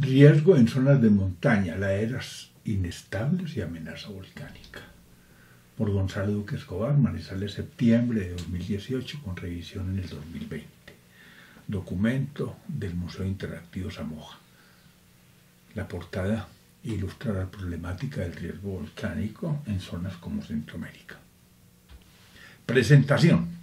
Riesgo en zonas de montaña, laderas inestables y amenaza volcánica. Por Gonzalo Duque Escobar, Manizales, septiembre de 2018, con revisión en el 2020. Documento del Museo Interactivo Samoga. La portada ilustra la problemática del riesgo volcánico en zonas como Centroamérica. Presentación.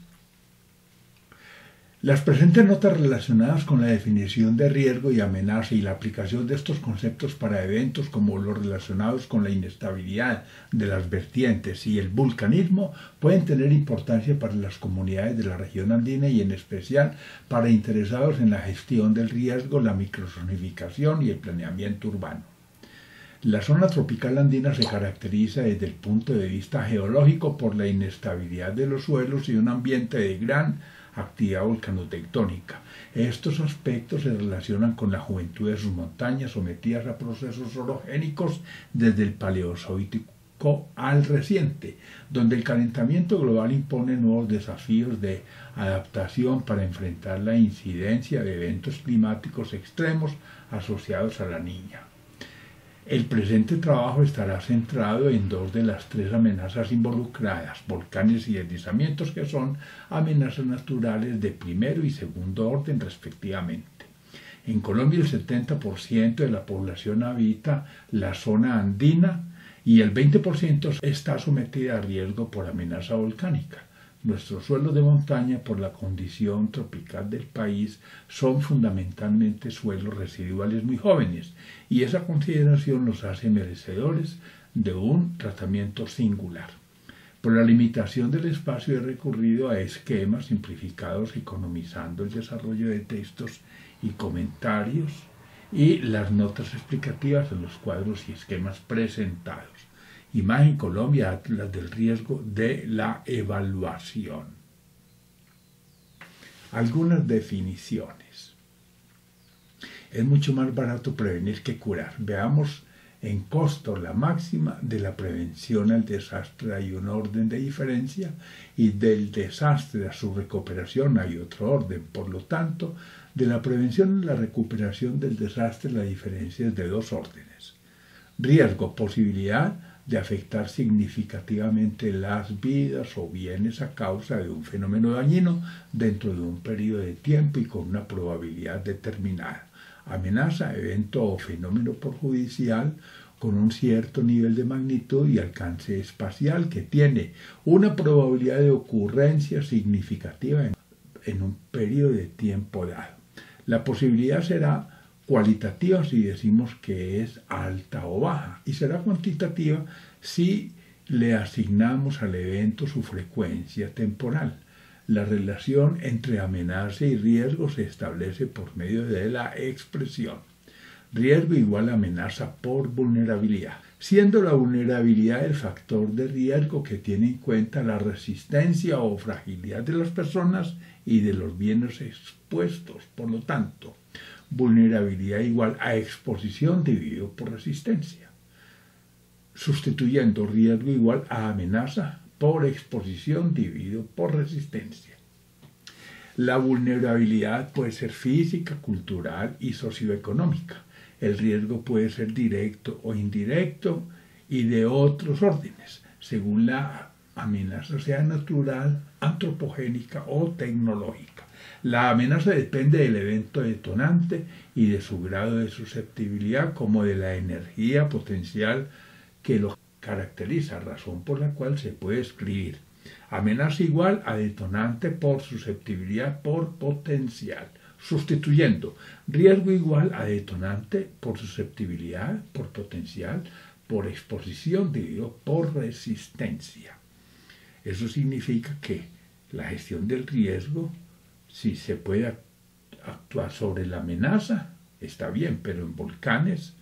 Las presentes notas relacionadas con la definición de riesgo y amenaza y la aplicación de estos conceptos para eventos como los relacionados con la inestabilidad de las vertientes y el vulcanismo pueden tener importancia para las comunidades de la región andina y en especial para interesados en la gestión del riesgo, la microzonificación y el planeamiento urbano. La zona tropical andina se caracteriza desde el punto de vista geológico por la inestabilidad de los suelos y un ambiente de gran actividad volcanotectónica. Estos aspectos se relacionan con la juventud de sus montañas sometidas a procesos orogénicos desde el paleozoico al reciente, donde el calentamiento global impone nuevos desafíos de adaptación para enfrentar la incidencia de eventos climáticos extremos asociados a la niña. El presente trabajo estará centrado en dos de las tres amenazas involucradas, volcanes y deslizamientos, que son amenazas naturales de primero y segundo orden respectivamente. En Colombia el 70% de la población habita la zona andina y el 20% está sometida a riesgo por amenaza volcánica. Nuestros suelos de montaña, por la condición tropical del país, son fundamentalmente suelos residuales muy jóvenes, y esa consideración los hace merecedores de un tratamiento singular. Por la limitación del espacio he recurrido a esquemas simplificados, economizando el desarrollo de textos y comentarios y las notas explicativas en los cuadros y esquemas presentados. Imagen Colombia, Atlas del riesgo de la evaluación. Algunas definiciones. Es mucho más barato prevenir que curar. Veamos en costo la máxima de la prevención al desastre. Hay un orden de diferencia y del desastre a su recuperación hay otro orden. Por lo tanto, de la prevención a la recuperación del desastre la diferencia es de dos órdenes. Riesgo, posibilidad de afectar significativamente las vidas o bienes a causa de un fenómeno dañino dentro de un periodo de tiempo y con una probabilidad determinada. Amenaza, evento o fenómeno perjudicial con un cierto nivel de magnitud y alcance espacial que tiene una probabilidad de ocurrencia significativa en un periodo de tiempo dado. La posibilidad será cualitativa si decimos que es alta o baja, y será cuantitativa si le asignamos al evento su frecuencia temporal. La relación entre amenaza y riesgo se establece por medio de la expresión. Riesgo igual a amenaza por vulnerabilidad, siendo la vulnerabilidad el factor de riesgo que tiene en cuenta la resistencia o fragilidad de las personas y de los bienes expuestos. Por lo tanto, vulnerabilidad igual a exposición dividido por resistencia, sustituyendo riesgo igual a amenaza por exposición dividido por resistencia. La vulnerabilidad puede ser física, cultural y socioeconómica. El riesgo puede ser directo o indirecto y de otros órdenes, según la amenaza sea natural, antropogénica o tecnológica. La amenaza depende del evento detonante y de su grado de susceptibilidad como de la energía potencial que lo caracteriza, razón por la cual se puede escribir. Amenaza igual a detonante por susceptibilidad por potencial, sustituyendo riesgo igual a detonante por susceptibilidad por potencial por exposición dividido por resistencia. Eso significa que la gestión del riesgo, si se puede actuar sobre la amenaza, está bien, pero en volcanes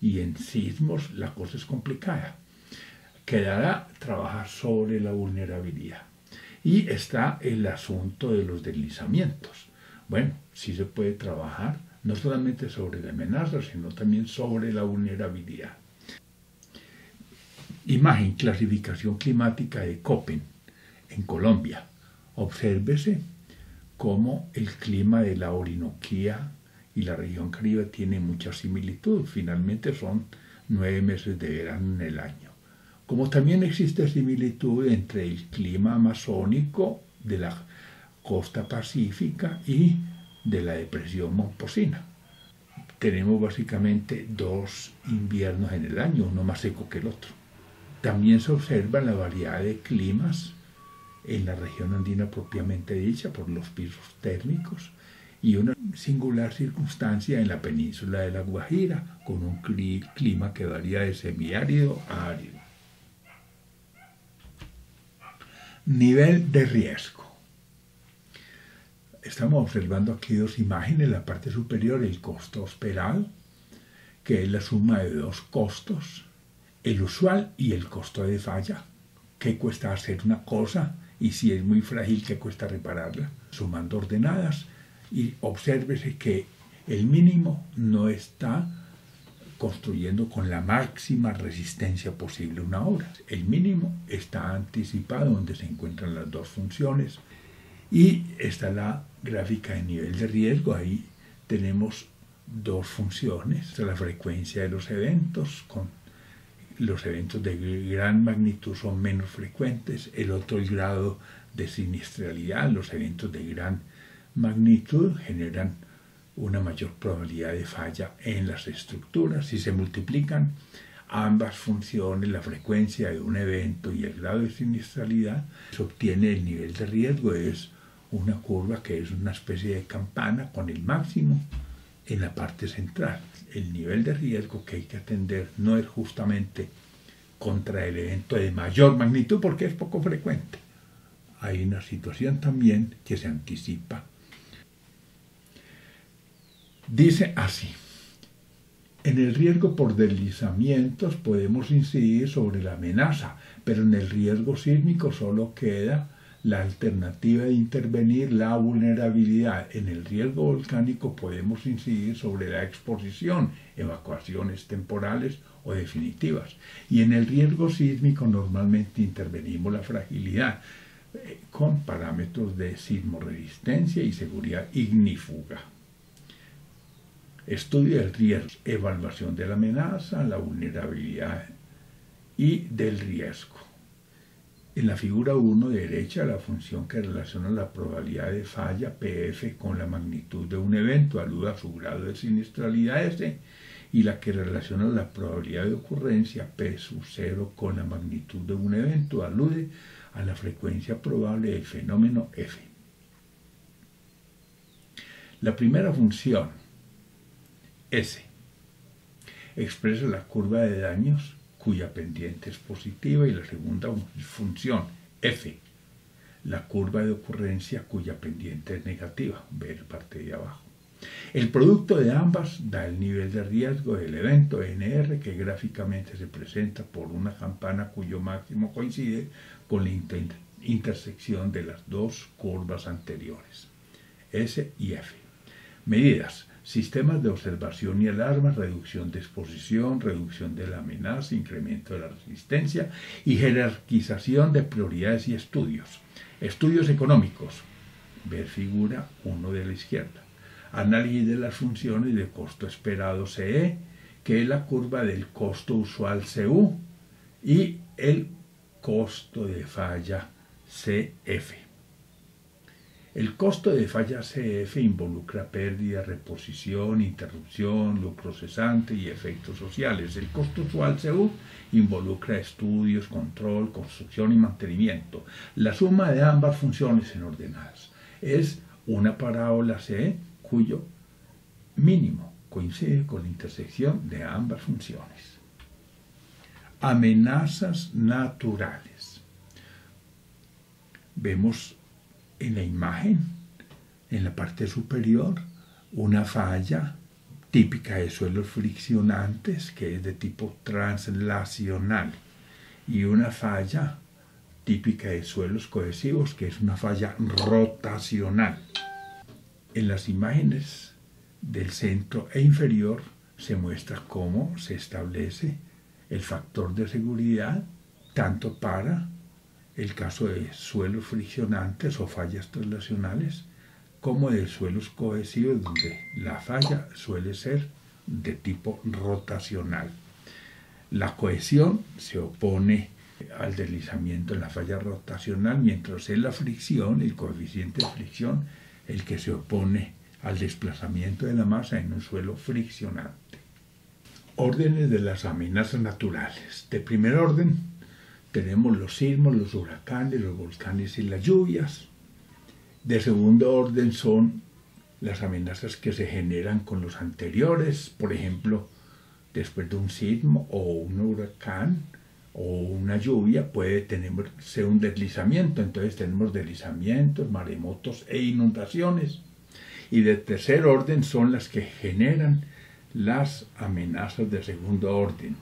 y en sismos la cosa es complicada. Quedará trabajar sobre la vulnerabilidad. Y está el asunto de los deslizamientos. Bueno, sí se puede trabajar no solamente sobre la amenaza, sino también sobre la vulnerabilidad. Imagen, clasificación climática de Köppen en Colombia. Obsérvese cómo el clima de la Orinoquía y la región Caribe tiene mucha similitud. Finalmente son 9 meses de verano en el año. Como también existe similitud entre el clima amazónico de la costa pacífica y de la depresión momposina. Tenemos básicamente 2 inviernos en el año, uno más seco que el otro. También se observa la variedad de climas en la región andina propiamente dicha por los pisos térmicos y una singular circunstancia en la península de la Guajira con un clima que varía de semiárido a árido. Nivel de riesgo. Estamos observando aquí 2 imágenes, la parte superior el costo hospedado, que es la suma de 2 costos, el usual y el costo de falla, que cuesta hacer una cosa y si es muy frágil que cuesta repararla, sumando ordenadas, y obsérvese que el mínimo no está construyendo con la máxima resistencia posible una obra. El mínimo está anticipado donde se encuentran las 2 funciones y está la gráfica de nivel de riesgo. Ahí tenemos 2 funciones, la frecuencia de los eventos, con los eventos de gran magnitud son menos frecuentes, el otro el grado de siniestralidad, los eventos de gran magnitud generan una mayor probabilidad de falla en las estructuras. Si se multiplican ambas funciones, la frecuencia de un evento y el grado de siniestralidad, se obtiene el nivel de riesgo, es una curva que es una especie de campana con el máximo en la parte central. El nivel de riesgo que hay que atender no es justamente contra el evento de mayor magnitud porque es poco frecuente. Hay una situación también que se anticipa. Dice así: en el riesgo por deslizamientos podemos incidir sobre la amenaza, pero en el riesgo sísmico solo queda la alternativa de intervenir la vulnerabilidad. En el riesgo volcánico podemos incidir sobre la exposición, evacuaciones temporales o definitivas. Y en el riesgo sísmico normalmente intervenimos la fragilidad con parámetros de sismoresistencia y seguridad ignífuga. Estudio del riesgo, evaluación de la amenaza, la vulnerabilidad y del riesgo. En la figura 1 derecha, la función que relaciona la probabilidad de falla PF con la magnitud de un evento alude a su grado de siniestralidad S, y la que relaciona la probabilidad de ocurrencia P sub 0 con la magnitud de un evento alude a la frecuencia probable del fenómeno F. La primera función, S, expresa la curva de daños cuya pendiente es positiva, y la segunda función, F, la curva de ocurrencia cuya pendiente es negativa, ver la parte de abajo. El producto de ambas da el nivel de riesgo del evento NR, que gráficamente se presenta por una campana cuyo máximo coincide con la intersección de las 2 curvas anteriores, S y F. Medidas: sistemas de observación y alarmas, reducción de exposición, reducción de la amenaza, incremento de la resistencia y jerarquización de prioridades y estudios. Estudios económicos, ver figura 1 de la izquierda. Análisis de las funciones de costo esperado CE, que es la curva del costo usual CU, y el costo de falla CF. El costo de falla CF involucra pérdida, reposición, interrupción, lucro cesante y efectos sociales. El costo usual CU involucra estudios, control, construcción y mantenimiento. La suma de ambas funciones en ordenadas es una parábola CE cuyo mínimo coincide con la intersección de ambas funciones. Amenazas naturales. Vemos en la imagen, en la parte superior, una falla típica de suelos friccionantes que es de tipo translacional y una falla típica de suelos cohesivos que es una falla rotacional. En las imágenes del centro e inferior se muestra cómo se establece el factor de seguridad tanto para el caso de suelos friccionantes o fallas traslacionales, como de suelos cohesivos donde la falla suele ser de tipo rotacional. La cohesión se opone al deslizamiento en la falla rotacional, mientras es la fricción, el coeficiente de fricción, el que se opone al desplazamiento de la masa en un suelo friccionante. Órdenes de las amenazas naturales. De primer orden tenemos los sismos, los huracanes, los volcanes y las lluvias. De segundo orden son las amenazas que se generan con los anteriores, por ejemplo, después de un sismo o un huracán o una lluvia puede tenerse un deslizamiento, entonces tenemos deslizamientos, maremotos e inundaciones. Y de tercer orden son las que generan las amenazas de segundo orden.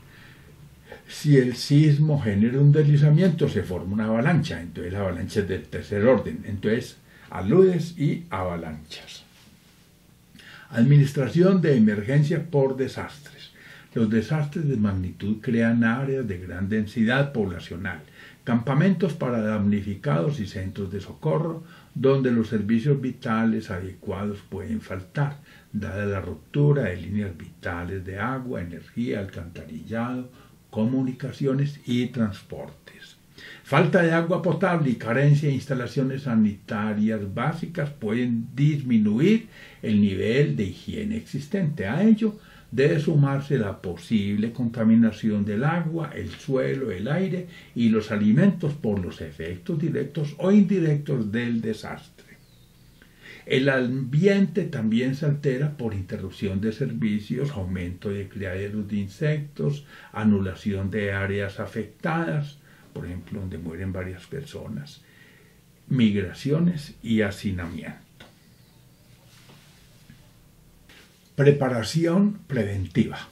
Si el sismo genera un deslizamiento, se forma una avalancha, entonces la avalancha es del tercer orden, entonces aludes y avalanchas. Administración de emergencia por desastres. Los desastres de magnitud crean áreas de gran densidad poblacional, campamentos para damnificados y centros de socorro, donde los servicios vitales adecuados pueden faltar, dada la ruptura de líneas vitales de agua, energía, alcantarillado, comunicaciones y transportes. Falta de agua potable y carencia de instalaciones sanitarias básicas pueden disminuir el nivel de higiene existente. A ello debe sumarse la posible contaminación del agua, el suelo, el aire y los alimentos por los efectos directos o indirectos del desastre. El ambiente también se altera por interrupción de servicios, aumento de criaderos de insectos, anulación de áreas afectadas, por ejemplo, donde mueren varias personas, migraciones y hacinamiento. Preparación preventiva.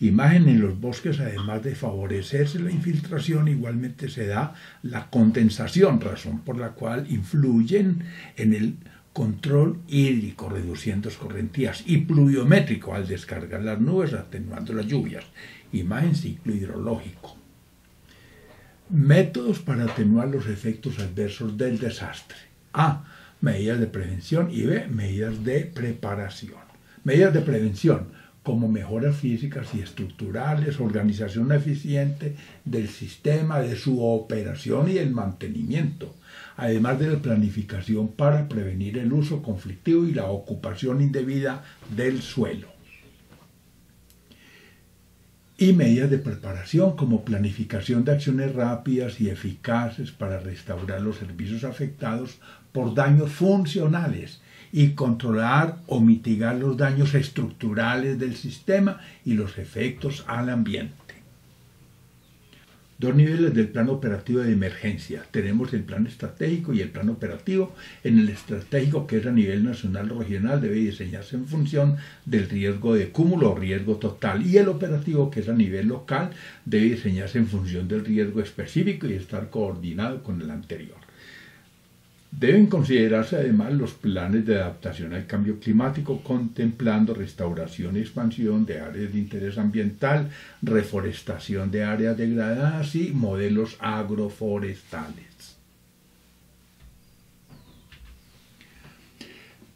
Imagen en los bosques, además de favorecerse la infiltración, igualmente se da la condensación, razón por la cual influyen en el control hídrico, reduciendo escorrentías, y pluviométrico al descargar las nubes, atenuando las lluvias. Imagen ciclo hidrológico. Métodos para atenuar los efectos adversos del desastre. A. Medidas de prevención y B. Medidas de preparación. Medidas de prevención, como mejoras físicas y estructurales, organización eficiente del sistema, de su operación y el mantenimiento, además de la planificación para prevenir el uso conflictivo y la ocupación indebida del suelo. Y medidas de preparación como planificación de acciones rápidas y eficaces para restaurar los servicios afectados por daños funcionales y controlar o mitigar los daños estructurales del sistema y los efectos al ambiente. Dos niveles del plan operativo de emergencia. Tenemos el plan estratégico y el plan operativo. En el estratégico, que es a nivel nacional o regional, debe diseñarse en función del riesgo de cúmulo o riesgo total. Y el operativo, que es a nivel local, debe diseñarse en función del riesgo específico y estar coordinado con el anterior. Deben considerarse además los planes de adaptación al cambio climático, contemplando restauración y expansión de áreas de interés ambiental, reforestación de áreas degradadas y modelos agroforestales.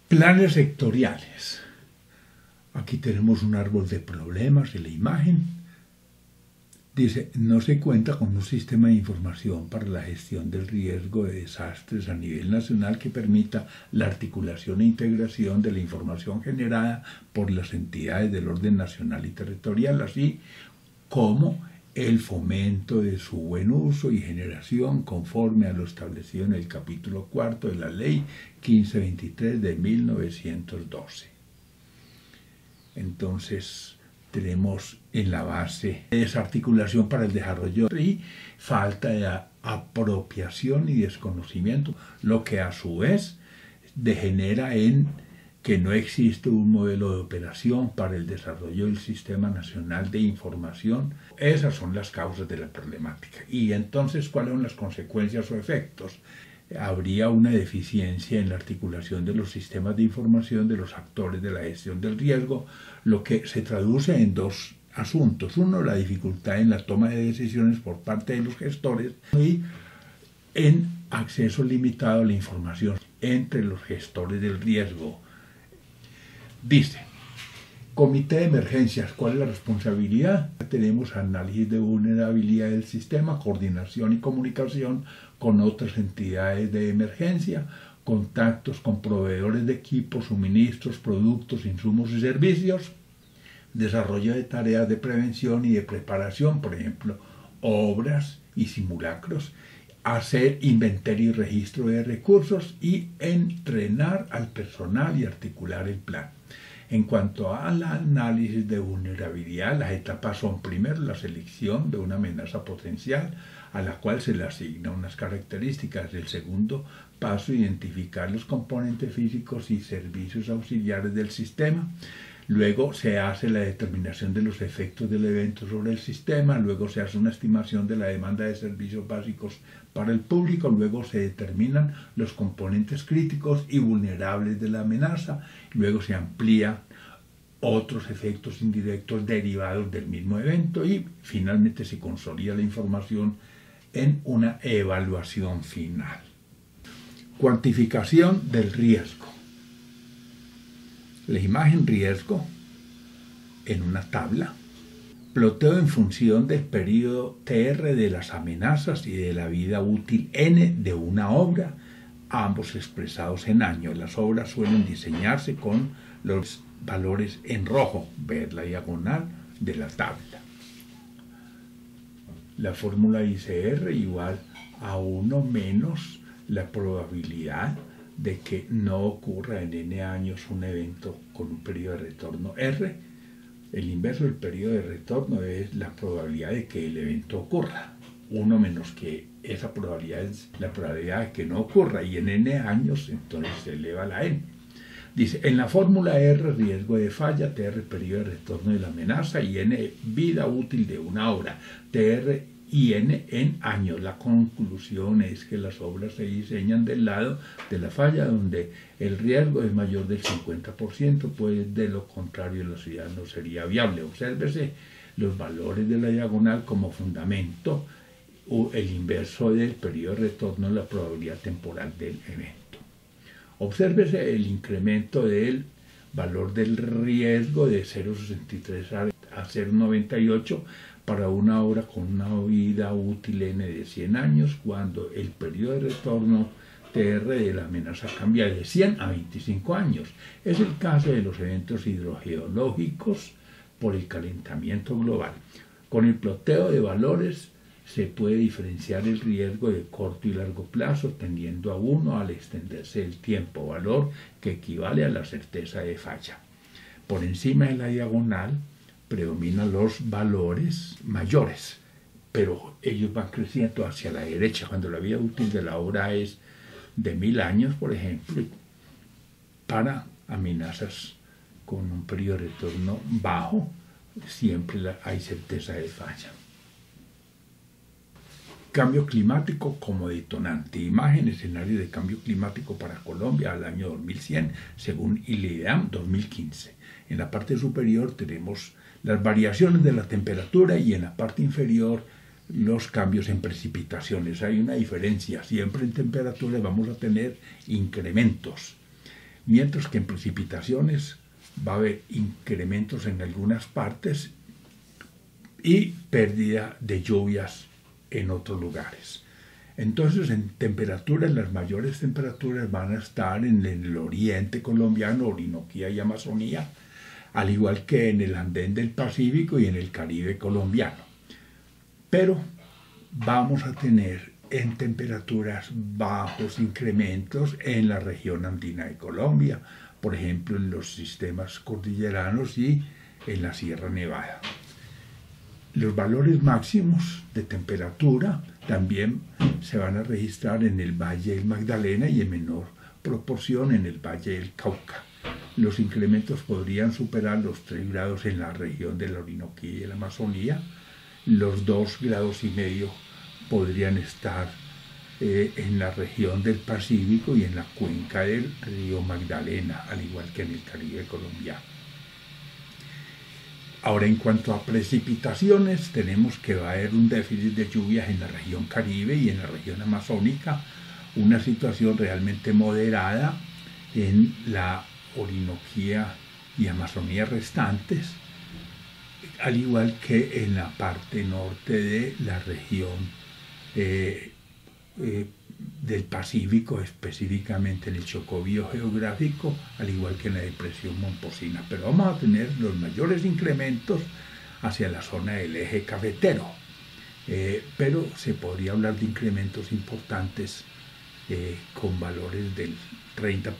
Planes sectoriales. Aquí tenemos un árbol de problemas en la imagen. Dice, no se cuenta con un sistema de información para la gestión del riesgo de desastres a nivel nacional que permita la articulación e integración de la información generada por las entidades del orden nacional y territorial, así como el fomento de su buen uso y generación conforme a lo establecido en el capítulo 4 de la Ley 1523 de 1912. Entonces, tenemos en la base desarticulación para el desarrollo y falta de apropiación y desconocimiento, lo que a su vez degenera en que no existe un modelo de operación para el desarrollo del Sistema Nacional de Información. Esas son las causas de la problemática. Y entonces, ¿cuáles son las consecuencias o efectos? Habría una deficiencia en la articulación de los sistemas de información de los actores de la gestión del riesgo, lo que se traduce en dos asuntos. Uno, la dificultad en la toma de decisiones por parte de los gestores y en acceso limitado a la información. entre los gestores del riesgo. Dice, Comité de Emergencias, ¿cuál es la responsabilidad? Tenemos análisis de vulnerabilidad del sistema, coordinación y comunicación con otras entidades de emergencia, contactos con proveedores de equipos, suministros, productos, insumos y servicios, desarrollo de tareas de prevención y de preparación, por ejemplo, obras y simulacros, hacer inventario y registro de recursos y entrenar al personal y articular el plan. En cuanto al análisis de vulnerabilidad, las etapas son primero la selección de una amenaza potencial a la cual se le asigna unas características. El segundo paso, identificar los componentes físicos y servicios auxiliares del sistema. Luego se hace la determinación de los efectos del evento sobre el sistema, luego se hace una estimación de la demanda de servicios básicos para el público, luego se determinan los componentes críticos y vulnerables de la amenaza, luego se amplían otros efectos indirectos derivados del mismo evento y finalmente se consolida la información en una evaluación final. Cuantificación del riesgo. La imagen riesgo en una tabla, ploteo en función del periodo TR de las amenazas y de la vida útil N de una obra, ambos expresados en años. Las obras suelen diseñarse con los valores en rojo, ver la diagonal de la tabla. La fórmula ICR igual a 1 menos la probabilidad de que no ocurra en n años un evento con un periodo de retorno R. El inverso del periodo de retorno es la probabilidad de que el evento ocurra. 1 menos que esa probabilidad es la probabilidad de que no ocurra, y en n años entonces se eleva a la n. Dice, en la fórmula R, riesgo de falla, TR, periodo de retorno de la amenaza, y n, vida útil de una obra, TR y n en años. La conclusión es que las obras se diseñan del lado de la falla donde el riesgo es mayor del 50%, pues de lo contrario la ciudad no sería viable. Obsérvese los valores de la diagonal como fundamento, o el inverso del periodo de retorno, la probabilidad temporal del evento. Obsérvese el incremento del valor del riesgo de 0,63 a 0,98 para una obra con una vida útil N de 100 años, cuando el periodo de retorno TR de la amenaza cambia de 100 a 25 años. Es el caso de los eventos hidrogeológicos por el calentamiento global. Con el ploteo de valores se puede diferenciar el riesgo de corto y largo plazo, tendiendo a 1 al extenderse el tiempo, valor que equivale a la certeza de falla. Por encima de la diagonal predominan los valores mayores, pero ellos van creciendo hacia la derecha. Cuando la vida útil de la obra es de 1000 años, por ejemplo, para amenazas con un periodo de retorno bajo, siempre hay certeza de falla. Cambio climático como detonante. Imagen, escenario de cambio climático para Colombia al año 2100, según IDEAM 2015. En la parte superior tenemos las variaciones de la temperatura y en la parte inferior los cambios en precipitaciones. Hay una diferencia, siempre en temperaturas vamos a tener incrementos, mientras que en precipitaciones va a haber incrementos en algunas partes y pérdida de lluvias en otros lugares. Entonces, en temperaturas, las mayores temperaturas van a estar en el oriente colombiano, Orinoquía y Amazonía, al igual que en el andén del Pacífico y en el Caribe colombiano. Pero vamos a tener en temperaturas bajos incrementos en la región andina de Colombia, por ejemplo en los sistemas cordilleranos y en la Sierra Nevada. Los valores máximos de temperatura también se van a registrar en el Valle del Magdalena y en menor proporción en el Valle del Cauca. Los incrementos podrían superar los 3 grados en la región de la Orinoquía y la Amazonía. Los 2,5 grados podrían estar en la región del Pacífico y en la cuenca del río Magdalena, al igual que en el Caribe colombiano. Ahora, en cuanto a precipitaciones, tenemos que va a haber un déficit de lluvias en la región Caribe y en la región amazónica, una situación realmente moderada en la Orinoquía y Amazonía restantes, al igual que en la parte norte de la región del Pacífico, específicamente en el Chocó biogeográfico, al igual que en la Depresión Momposina. Pero vamos a tener los mayores incrementos hacia la zona del eje cafetero, pero se podría hablar de incrementos importantes con valores del 30%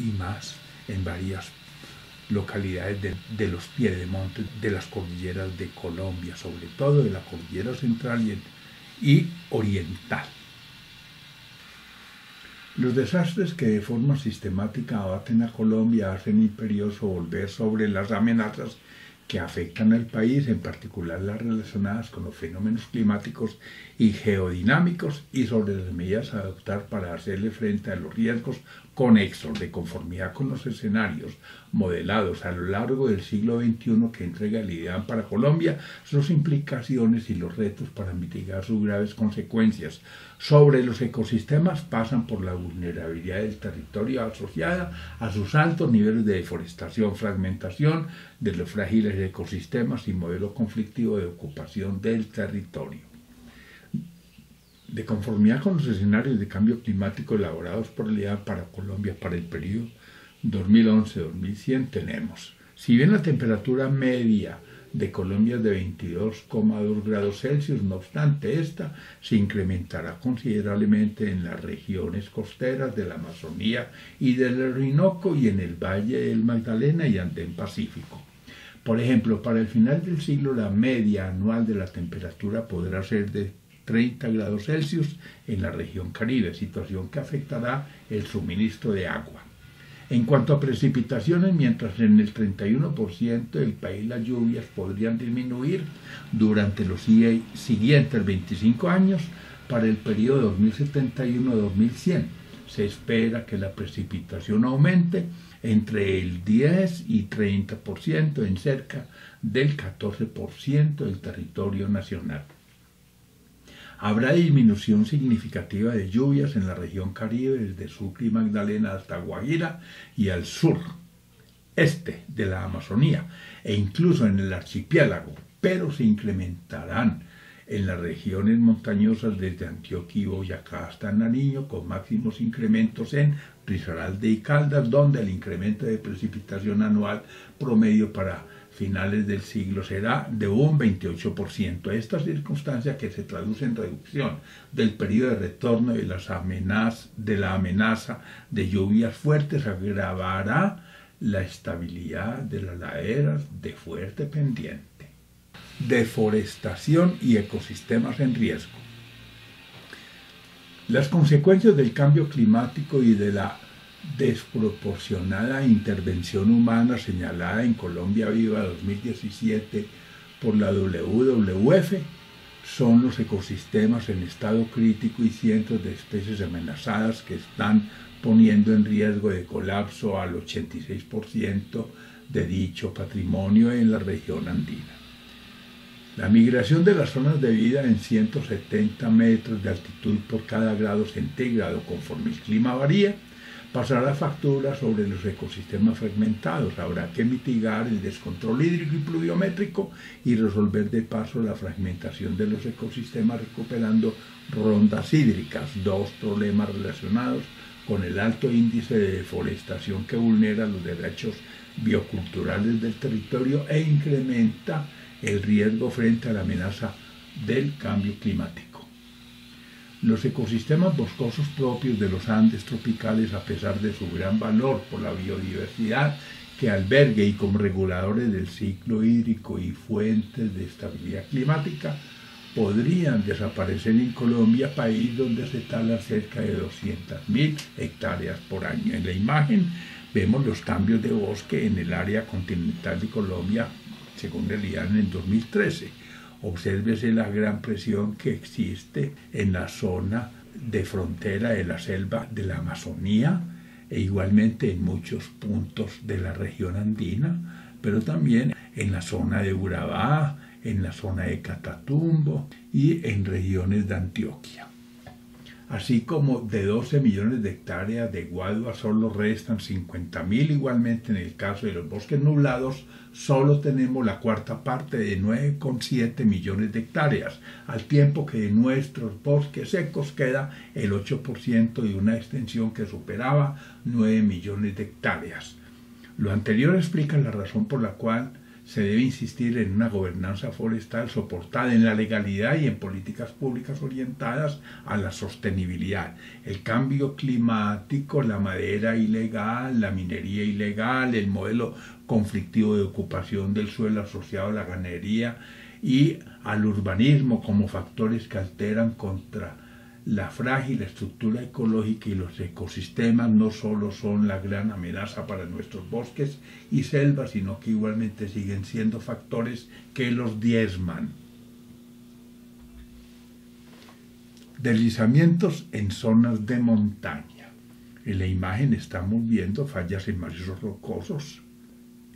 y más en varias localidades de los Piedemontes, de las cordilleras de Colombia, sobre todo de la cordillera central y oriental. Los desastres que de forma sistemática abaten a Colombia hacen imperioso volver sobre las amenazas que afectan al país, en particular las relacionadas con los fenómenos climáticos y geodinámicos, y sobre las medidas a adoptar para hacerle frente a los riesgos conexos de conformidad con los escenarios modelados a lo largo del siglo XXI que entrega el IDEAM para Colombia, sus implicaciones y los retos para mitigar sus graves consecuencias sobre los ecosistemas pasan por la vulnerabilidad del territorio asociada a sus altos niveles de deforestación, fragmentación de los frágiles ecosistemas y modelo conflictivo de ocupación del territorio. De conformidad con los escenarios de cambio climático elaborados por el IDEAM para Colombia para el periodo 2011-2100 tenemos, si bien la temperatura media de Colombia es de 22,2 grados Celsius, no obstante esta se incrementará considerablemente en las regiones costeras de la Amazonía y del Orinoco y en el Valle del Magdalena y Andén Pacífico. Por ejemplo, para el final del siglo la media anual de la temperatura podrá ser de 30 grados Celsius en la región Caribe, situación que afectará el suministro de agua. En cuanto a precipitaciones, mientras en el 31% del país las lluvias podrían disminuir durante los siguientes 25 años, para el periodo 2071-2100 se espera que la precipitación aumente entre el 10 y 30% en cerca del 14% del territorio nacional. Habrá disminución significativa de lluvias en la región Caribe, desde Sucre y Magdalena hasta Guajira y al sur, este de la Amazonía, e incluso en el archipiélago, pero se incrementarán en las regiones montañosas desde Antioquia y Boyacá hasta Nariño, con máximos incrementos en Risaralda y Caldas, donde el incremento de precipitación anual promedio para finales del siglo será de un 28%. Estas circunstancias, que se traducen en reducción del periodo de retorno de la amenaza de lluvias fuertes, agravará la estabilidad de las laderas de fuerte pendiente. Deforestación y ecosistemas en riesgo. Las consecuencias del cambio climático y de la desproporcionada intervención humana señalada en Colombia Viva 2017 por la WWF son los ecosistemas en estado crítico y cientos de especies amenazadas que están poniendo en riesgo de colapso al 86% de dicho patrimonio en la región andina. La migración de las zonas de vida en 170 metros de altitud por cada grado centígrado conforme el clima varía pasará factura sobre los ecosistemas fragmentados. Habrá que mitigar el descontrol hídrico y pluviométrico y resolver de paso la fragmentación de los ecosistemas recuperando rondas hídricas, dos problemas relacionados con el alto índice de deforestación que vulnera los derechos bioculturales del territorio e incrementa el riesgo frente a la amenaza del cambio climático. Los ecosistemas boscosos propios de los Andes tropicales, a pesar de su gran valor por la biodiversidad que albergue y como reguladores del ciclo hídrico y fuentes de estabilidad climática, podrían desaparecer en Colombia, país donde se talan cerca de 200.000 hectáreas por año. En la imagen vemos los cambios de bosque en el área continental de Colombia, según el IDEAM en 2013. Obsérvese la gran presión que existe en la zona de frontera de la selva de la Amazonía e igualmente en muchos puntos de la región andina, pero también en la zona de Urabá, en la zona de Catatumbo y en regiones de Antioquia. así como de 12 millones de hectáreas de guadua solo restan 50.000. Igualmente, en el caso de los bosques nublados, solo tenemos la cuarta parte de 9,7 millones de hectáreas, al tiempo que de nuestros bosques secos queda el 8% de una extensión que superaba 9 millones de hectáreas. Lo anterior explica la razón por la cual se debe insistir en una gobernanza forestal soportada en la legalidad y en políticas públicas orientadas a la sostenibilidad. El cambio climático, la madera ilegal, la minería ilegal, el modelo conflictivo de ocupación del suelo asociado a la ganadería y al urbanismo como factores que alteran contra la frágil estructura ecológica y los ecosistemas no solo son la gran amenaza para nuestros bosques y selvas, sino que igualmente siguen siendo factores que los diezman. Deslizamientos en zonas de montaña. En la imagen estamos viendo fallas en macizos rocosos,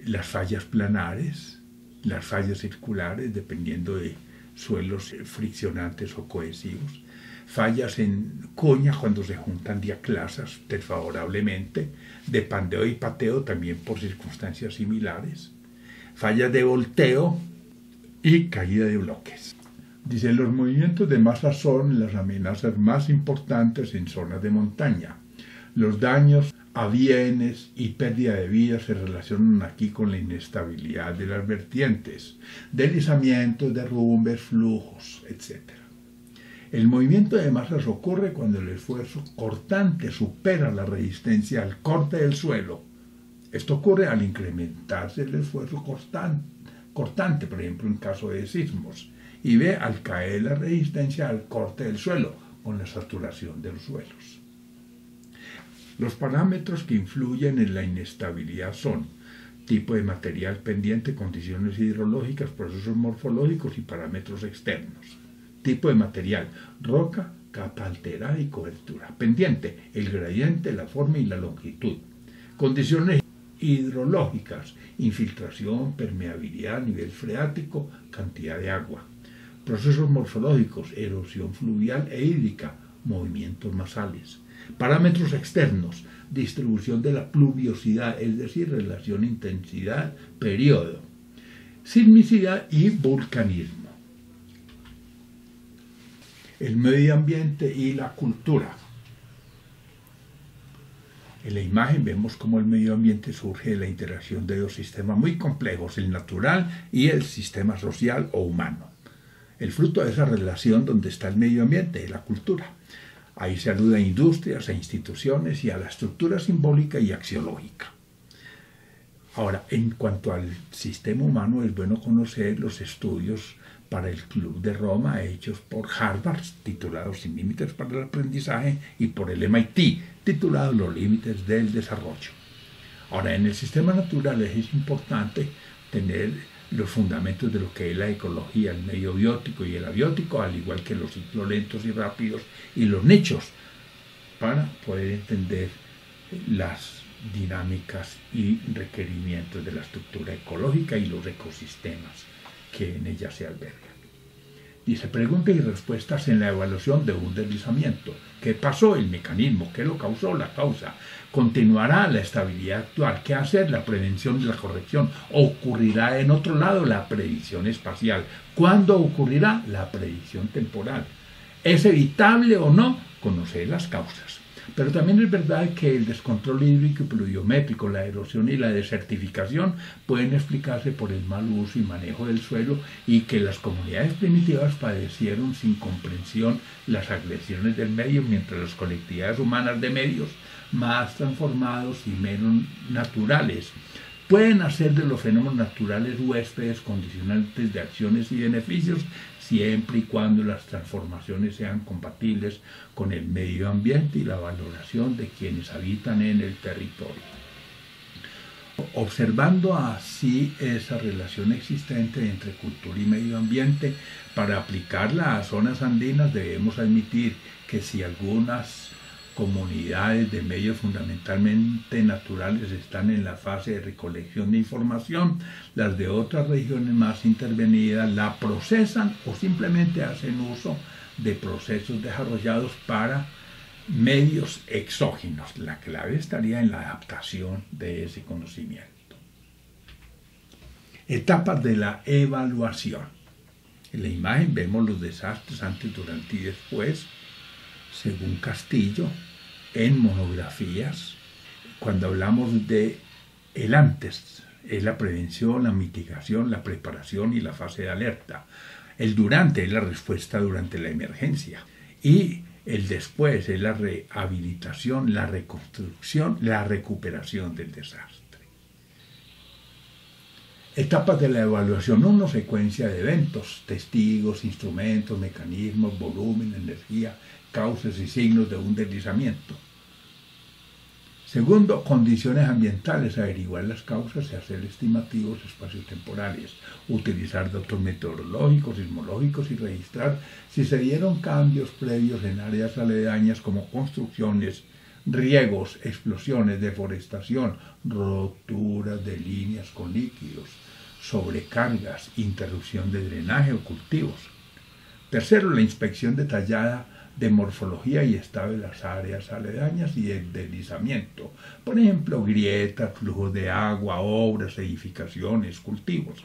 las fallas planares, las fallas circulares, dependiendo de suelos friccionantes o cohesivos, fallas en cuña cuando se juntan diaclasas desfavorablemente, de pandeo y pateo también por circunstancias similares, fallas de volteo y caída de bloques. Dice, los movimientos de masa son las amenazas más importantes en zonas de montaña. Los daños a bienes y pérdida de vida se relacionan aquí con la inestabilidad de las vertientes, deslizamientos, derrumbes, flujos, etc. El movimiento de masas ocurre cuando el esfuerzo cortante supera la resistencia al corte del suelo. Esto ocurre al incrementarse el esfuerzo cortante, por ejemplo en caso de sismos, y B, al caer la resistencia al corte del suelo con la saturación de los suelos. Los parámetros que influyen en la inestabilidad son tipo de material pendiente, condiciones hidrológicas, procesos morfológicos y parámetros externos. Tipo de material, roca, capa alterada y cobertura. Pendiente, el gradiente, la forma y la longitud. Condiciones hidrológicas, infiltración, permeabilidad, nivel freático, cantidad de agua. Procesos morfológicos, erosión fluvial e hídrica, movimientos masales. Parámetros externos, distribución de la pluviosidad, es decir, relación intensidad, periodo. Sismicidad y vulcanismo. El medio ambiente y la cultura. En la imagen vemos cómo el medio ambiente surge de la interacción de dos sistemas muy complejos, el natural y el sistema social o humano. El fruto de esa relación donde está el medio ambiente es la cultura. Ahí se alude a industrias, a instituciones y a la estructura simbólica y axiológica. Ahora, en cuanto al sistema humano, es bueno conocer los estudios para el Club de Roma, hechos por Harvard, titulados Sin Límites para el Aprendizaje, y por el MIT, titulado Los Límites del Desarrollo. Ahora, en el sistema natural es importante tener los fundamentos de lo que es la ecología, el medio biótico y el abiótico, al igual que los ciclos lentos y rápidos y los nichos, para poder entender las dinámicas y requerimientos de la estructura ecológica y los ecosistemas que en ella se albergan. Dice, preguntas y respuestas en la evaluación de un deslizamiento. ¿Qué pasó? El mecanismo. ¿Qué lo causó? La causa. ¿Continuará la estabilidad actual? ¿Qué hacer? La prevención de la corrección. ¿Ocurrirá en otro lado? La predicción espacial. ¿Cuándo ocurrirá? La predicción temporal. ¿Es evitable o no? Conocer las causas. Pero también es verdad que el descontrol hídrico y pluviométrico, la erosión y la desertificación pueden explicarse por el mal uso y manejo del suelo, y que las comunidades primitivas padecieron sin comprensión las agresiones del medio, mientras las colectividades humanas de medios más transformados y menos naturales pueden hacer de los fenómenos naturales huéspedes condicionantes de acciones y beneficios, siempre y cuando las transformaciones sean compatibles con el medio ambiente y la valoración de quienes habitan en el territorio. Observando así esa relación existente entre cultura y medio ambiente, para aplicarla a zonas andinas debemos admitir que si algunas comunidades de medios fundamentalmente naturales están en la fase de recolección de información, las de otras regiones más intervenidas la procesan o simplemente hacen uso de procesos desarrollados para medios exógenos. La clave estaría en la adaptación de ese conocimiento. Etapas de la evaluación. En la imagen vemos los desastres antes, durante y después, según Castillo, en monografías. Cuando hablamos de el antes, es la prevención, la mitigación, la preparación y la fase de alerta. El durante es la respuesta durante la emergencia. Y el después es la rehabilitación, la reconstrucción, la recuperación del desastre. Etapas de la evaluación. Una secuencia de eventos, testigos, instrumentos, mecanismos, volumen, energía, causas y signos de un deslizamiento. Segundo, condiciones ambientales, averiguar las causas y hacer estimativos espaciotemporales, utilizar datos meteorológicos, sismológicos y registrar si se dieron cambios previos en áreas aledañas como construcciones, riegos, explosiones, deforestación, roturas de líneas con líquidos, sobrecargas, interrupción de drenaje o cultivos. Tercero, la inspección detallada de morfología y estado de las áreas aledañas y el deslizamiento, por ejemplo, grietas, flujos de agua, obras, edificaciones, cultivos.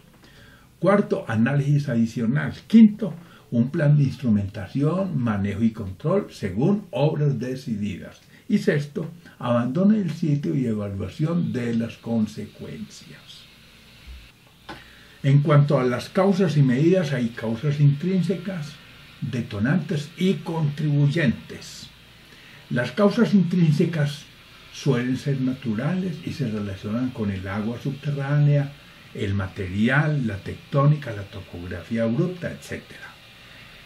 Cuarto, análisis adicional. Quinto, un plan de instrumentación, manejo y control según obras decididas. Y sexto, abandono del sitio y evaluación de las consecuencias. En cuanto a las causas y medidas, hay causas intrínsecas, detonantes y contribuyentes. Las causas intrínsecas suelen ser naturales y se relacionan con el agua subterránea, el material, la tectónica, la topografía abrupta, etc.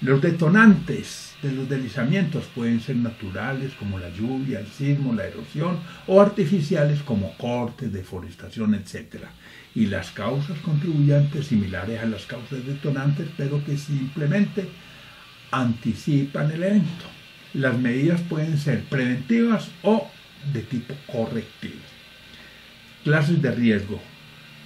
Los detonantes de los deslizamientos pueden ser naturales como la lluvia, el sismo, la erosión o artificiales como cortes, deforestación, etc. Y las causas contribuyentes similares a las causas detonantes pero que simplemente anticipan el evento. Las medidas pueden ser preventivas o de tipo correctivo. Clases de riesgo.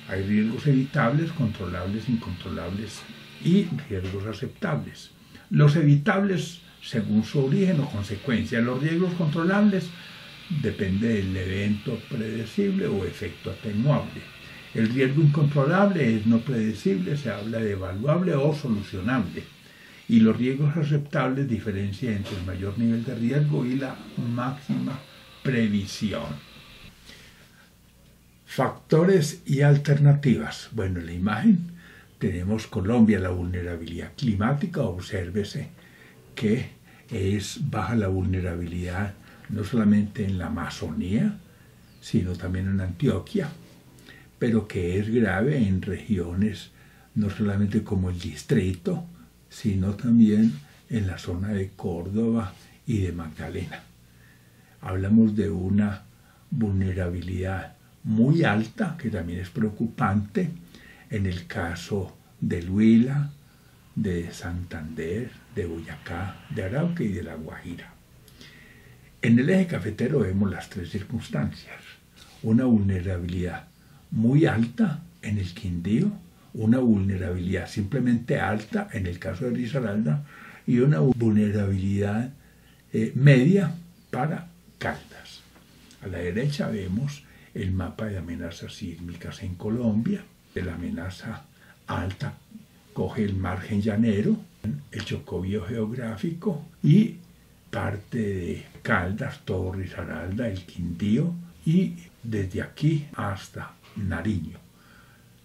Hay riesgos evitables, controlables, incontrolables y riesgos aceptables. Los evitables según su origen o consecuencia. Los riesgos controlables depende del evento predecible o efecto atenuable. El riesgo incontrolable es no predecible, se habla de evaluable o solucionable. Y los riesgos aceptables diferencia entre el mayor nivel de riesgo y la máxima previsión. Factores y alternativas. Bueno, en la imagen tenemos Colombia, la vulnerabilidad climática. Obsérvese que es baja la vulnerabilidad no solamente en la Amazonía, sino también en Antioquia, pero que es grave en regiones no solamente como el distrito, sino también en la zona de Córdoba y de Magdalena. Hablamos de una vulnerabilidad muy alta, que también es preocupante, en el caso de Huila, de Santander, de Boyacá, de Arauca y de la Guajira. En el eje cafetero vemos las tres circunstancias. Una vulnerabilidad muy alta en el Quindío, una vulnerabilidad simplemente alta en el caso de Risaralda y una vulnerabilidad media para Caldas. A la derecha vemos el mapa de amenazas sísmicas en Colombia. La amenaza alta coge el Margen Llanero, el Chocó biogeográfico y parte de Caldas, todo Risaralda, el Quindío y desde aquí hasta Nariño.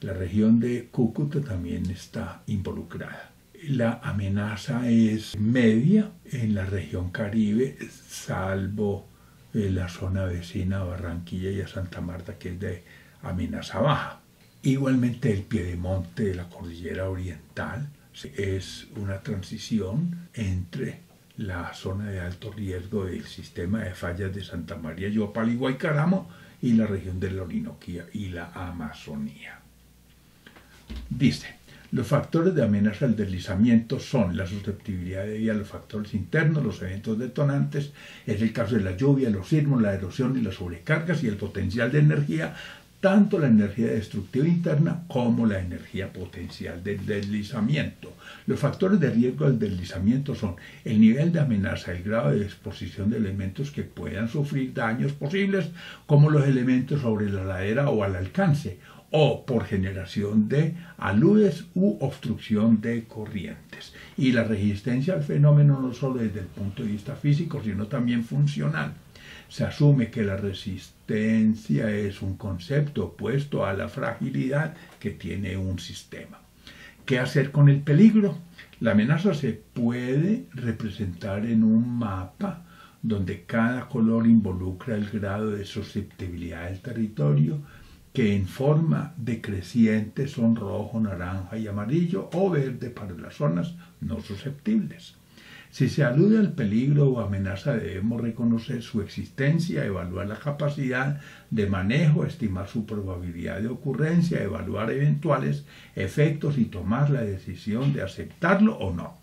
La región de Cúcuta también está involucrada. La amenaza es media en la región Caribe, salvo la zona vecina a Barranquilla y a Santa Marta, que es de amenaza baja. Igualmente el Piedemonte de la Cordillera Oriental es una transición entre la zona de alto riesgo del sistema de fallas de Santa María, Yopal y Guaycaramo y la región de la Orinoquía y la Amazonía. Dice, los factores de amenaza al deslizamiento son la susceptibilidad debida a los factores internos, los eventos detonantes, es el caso de la lluvia, los sismos, la erosión y las sobrecargas y el potencial de energía tanto la energía destructiva interna como la energía potencial del deslizamiento. Los factores de riesgo del deslizamiento son el nivel de amenaza, el grado de exposición de elementos que puedan sufrir daños posibles, como los elementos sobre la ladera o al alcance, o por generación de aludes u obstrucción de corrientes. Y la resistencia al fenómeno no solo desde el punto de vista físico, sino también funcional. Se asume que la resistencia es un concepto opuesto a la fragilidad que tiene un sistema. ¿Qué hacer con el peligro? La amenaza se puede representar en un mapa donde cada color involucra el grado de susceptibilidad del territorio, que en forma decreciente son rojo, naranja y amarillo o verde para las zonas no susceptibles. Si se alude al peligro o amenaza, debemos reconocer su existencia, evaluar la capacidad de manejo, estimar su probabilidad de ocurrencia, evaluar eventuales efectos y tomar la decisión de aceptarlo o no.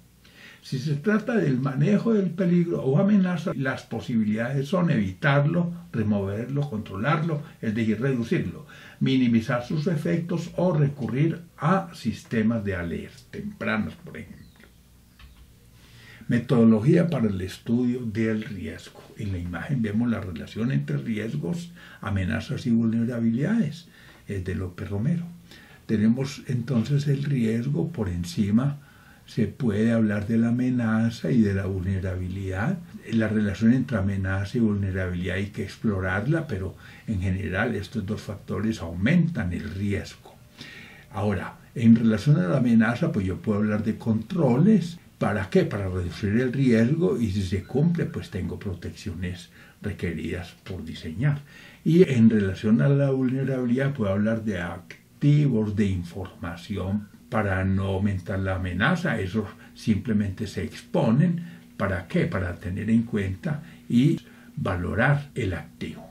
Si se trata del manejo del peligro o amenaza, las posibilidades son evitarlo, removerlo, controlarlo, es decir, reducirlo, minimizar sus efectos o recurrir a sistemas de alertas tempranas, por ejemplo. Metodología para el estudio del riesgo. En la imagen vemos la relación entre riesgos, amenazas y vulnerabilidades. Es de López Romero. Tenemos entonces el riesgo por encima. Se puede hablar de la amenaza y de la vulnerabilidad. La relación entre amenaza y vulnerabilidad hay que explorarla, pero en general estos dos factores aumentan el riesgo. Ahora, en relación a la amenaza, pues yo puedo hablar de controles. ¿Para qué? Para reducir el riesgo, y si se cumple, pues tengo protecciones requeridas por diseñar. Y en relación a la vulnerabilidad puedo hablar de activos de información para no aumentar la amenaza. Esos simplemente se exponen. ¿Para qué? Para tener en cuenta y valorar el activo.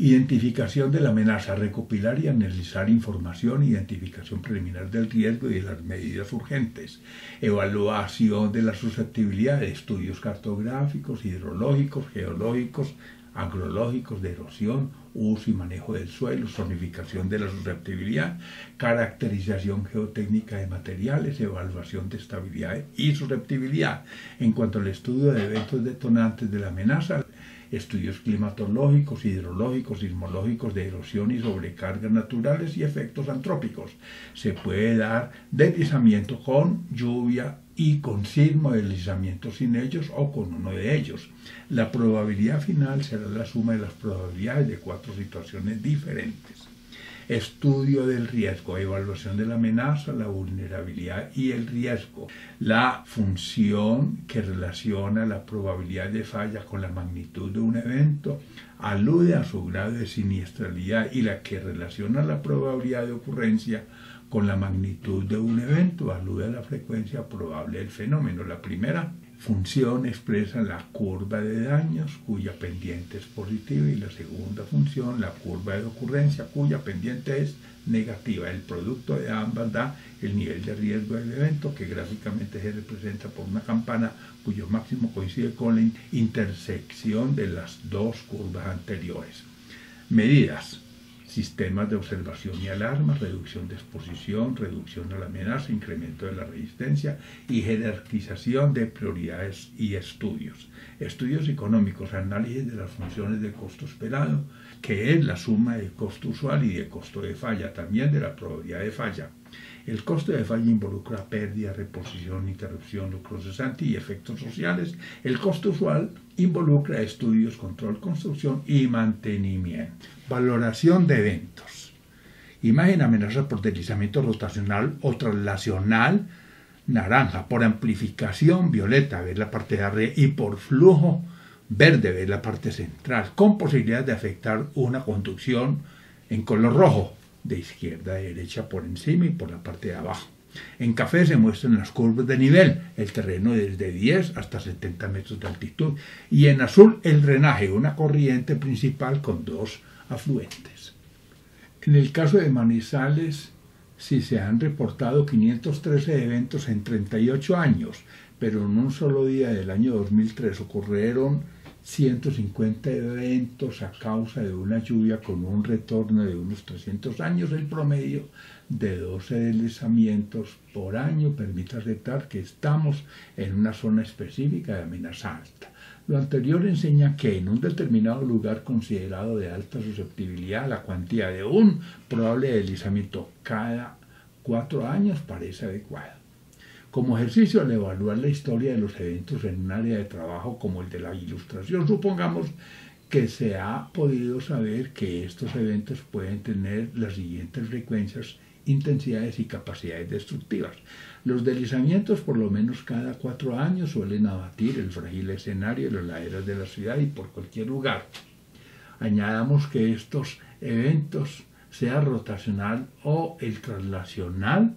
Identificación de la amenaza, recopilar y analizar información, identificación preliminar del riesgo y de las medidas urgentes, evaluación de la susceptibilidad, estudios cartográficos, hidrológicos, geológicos, agrológicos, de erosión, uso y manejo del suelo, zonificación de la susceptibilidad, caracterización geotécnica de materiales, evaluación de estabilidad y susceptibilidad. En cuanto al estudio de eventos detonantes de la amenaza, estudios climatológicos, hidrológicos, sismológicos, de erosión y sobrecargas naturales y efectos antrópicos. Se puede dar deslizamiento con lluvia y con sismo, deslizamiento sin ellos o con uno de ellos. La probabilidad final será la suma de las probabilidades de cuatro situaciones diferentes. Estudio del riesgo, evaluación de la amenaza, la vulnerabilidad y el riesgo. La función que relaciona la probabilidad de falla con la magnitud de un evento alude a su grado de siniestralidad, y la que relaciona la probabilidad de ocurrencia con la magnitud de un evento alude a la frecuencia probable del fenómeno. La primera función expresa la curva de daños, cuya pendiente es positiva, y la segunda función, la curva de ocurrencia, cuya pendiente es negativa. El producto de ambas da el nivel de riesgo del evento, que gráficamente se representa por una campana cuyo máximo coincide con la intersección de las dos curvas anteriores. Medidas. Sistemas de observación y alarma, reducción de exposición, reducción a la amenaza, incremento de la resistencia y jerarquización de prioridades y estudios. Estudios económicos, análisis de las funciones de costo esperado, que es la suma de costo usual y de costo de falla, también de la probabilidad de falla. El costo de falla involucra pérdida, reposición, interrupción, lucro cesante y efectos sociales. El costo usual involucra estudios, control, construcción y mantenimiento. Valoración de eventos. Imagen amenaza por deslizamiento rotacional o traslacional, naranja; por amplificación, violeta, ver la parte de arriba; y por flujo, verde, ver la parte central, con posibilidad de afectar una conducción en color rojo, de izquierda a derecha, por encima y por la parte de abajo. En café se muestran las curvas de nivel, el terreno desde 10 hasta 70 metros de altitud, y en azul el drenaje, una corriente principal con dos afluentes. En el caso de Manizales, sí se han reportado 513 eventos en 38 años, pero en un solo día del año 2003 ocurrieron 150 eventos a causa de una lluvia con un retorno de unos 300 años. El promedio de 12 deslizamientos por año permite aceptar que estamos en una zona específica de amenaza alta. Lo anterior enseña que en un determinado lugar considerado de alta susceptibilidad, la cuantía de un probable deslizamiento cada 4 años parece adecuada. Como ejercicio al evaluar la historia de los eventos en un área de trabajo como el de la ilustración, supongamos que se ha podido saber que estos eventos pueden tener las siguientes frecuencias, intensidades y capacidades destructivas. Los deslizamientos por lo menos cada 4 años suelen abatir el frágil escenario de los laderos de la ciudad y por cualquier lugar. Añadamos que estos eventos, sea rotacional o el traslacional,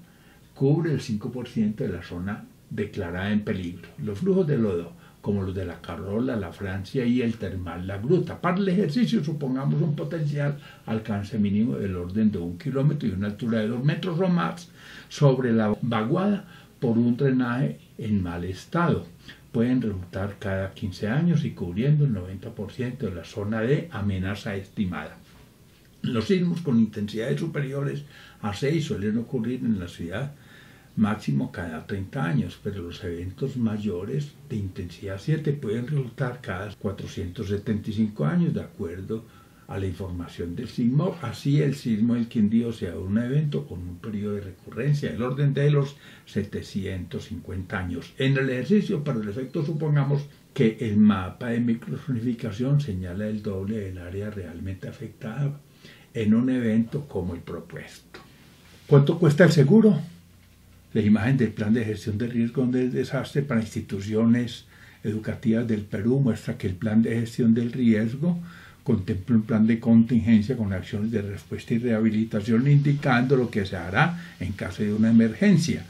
cubre el 5% de la zona declarada en peligro. Los flujos de lodo, como los de la Carrola, la Francia y el Termal, la Gruta. Para el ejercicio supongamos un potencial alcance mínimo del orden de 1 kilómetro y una altura de 2 metros o más sobre la vaguada por un drenaje en mal estado. Pueden resultar cada 15 años y cubriendo el 90% de la zona de amenaza estimada. Los sismos con intensidades superiores a 6 suelen ocurrir en la ciudad máximo cada 30 años, pero los eventos mayores de intensidad 7 pueden resultar cada 475 años, de acuerdo a la información del sismo. Así, el sismo del Quindío sea un evento con un periodo de recurrencia del orden de los 750 años. En el ejercicio, para el efecto, supongamos que el mapa de microzonificación señala el doble del área realmente afectada en un evento como el propuesto. ¿Cuánto cuesta el seguro? La imagen del Plan de Gestión de Riesgo del Desastre para Instituciones Educativas del Perú muestra que el Plan de Gestión del Riesgo contempla un plan de contingencia con acciones de respuesta y rehabilitación, indicando lo que se hará en caso de una emergencia.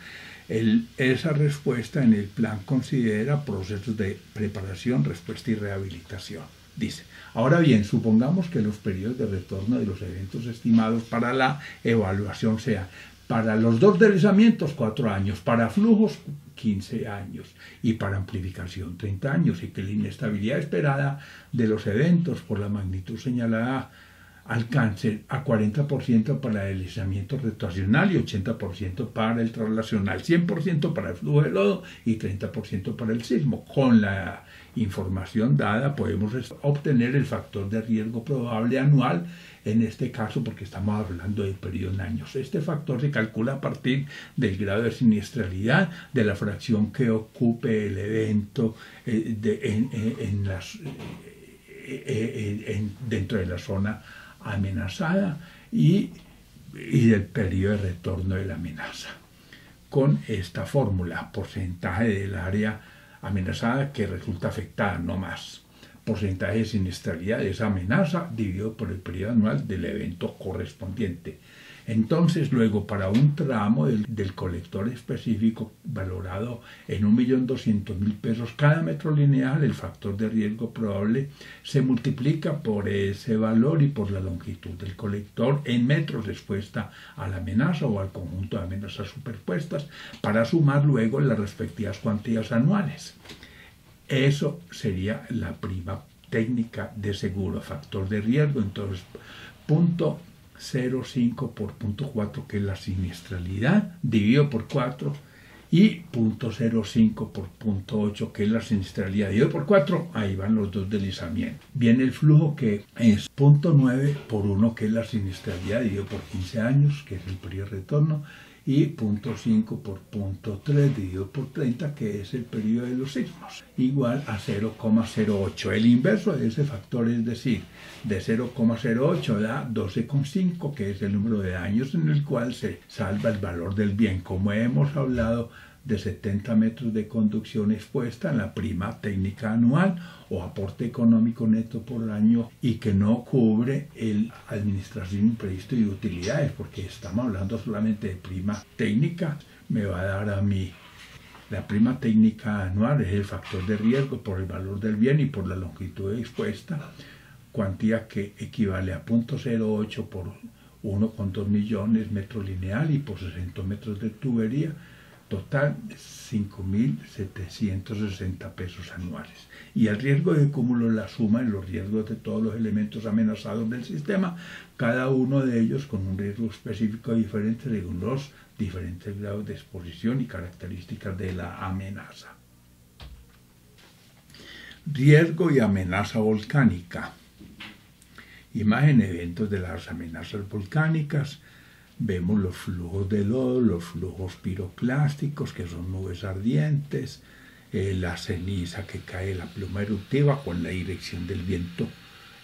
Esa respuesta en el plan considera procesos de preparación, respuesta y rehabilitación. Dice, ahora bien, supongamos que los periodos de retorno de los eventos estimados para la evaluación sean para los 2 deslizamientos 4 años, para flujos 15 años y para amplificación 30 años, y que la inestabilidad esperada de los eventos por la magnitud señalada alcance a 40% para el deslizamiento rotacional y 80% para el traslacional, 100% para el flujo de lodo y 30% para el sismo. Con la información dada podemos obtener el factor de riesgo probable anual, en este caso porque estamos hablando de periodo en años. Este factor se calcula a partir del grado de siniestralidad, de la fracción que ocupe el evento dentro de la zona amenazada y del periodo de retorno de la amenaza. Con esta fórmula, porcentaje del área amenazada que resulta afectada, no más. Porcentaje de siniestralidad de esa amenaza dividido por el periodo anual del evento correspondiente. Entonces, luego, para un tramo del colector específico valorado en 1.200.000 pesos cada metro lineal, el factor de riesgo probable se multiplica por ese valor y por la longitud del colector en metros respuesta a la amenaza o al conjunto de amenazas superpuestas, para sumar luego las respectivas cuantías anuales. Eso sería la prima técnica de seguro, factor de riesgo, entonces, punto 0,5 por 0.4, que es la siniestralidad, dividido por 4, y 0.05 por 0.8, que es la siniestralidad, dividido por 4, ahí van los 2 deslizamientos. Viene el flujo, que es 0.9 por 1, que es la siniestralidad, dividido por 15 años, que es el periodo de retorno, y 0.5 por 0.3 dividido por 30, que es el periodo de los sismos, igual a 0,08. El inverso de ese factor, es decir, de 0,08 da 12,5, que es el número de años en el cual se salva el valor del bien. Como hemos hablado de 70 metros de conducción expuesta en la prima técnica anual o aporte económico neto por año, y que no cubre el administración, imprevisto y utilidades, porque estamos hablando solamente de prima técnica, me va a dar a mí. La prima técnica anual es el factor de riesgo por el valor del bien y por la longitud expuesta, cuantía que equivale a 0.08 por 1,2 millones metros lineal y por 60 metros de tubería, total 5.760 pesos anuales. Y el riesgo de cúmulo, la suma de los riesgos de todos los elementos amenazados del sistema, cada uno de ellos con un riesgo específico diferente según los diferentes grados de exposición y características de la amenaza. Riesgo y amenaza volcánica. Imagen, eventos de las amenazas volcánicas. Vemos los flujos de lodo, los flujos piroclásticos, que son nubes ardientes, la ceniza que cae de la pluma eruptiva con la dirección del viento,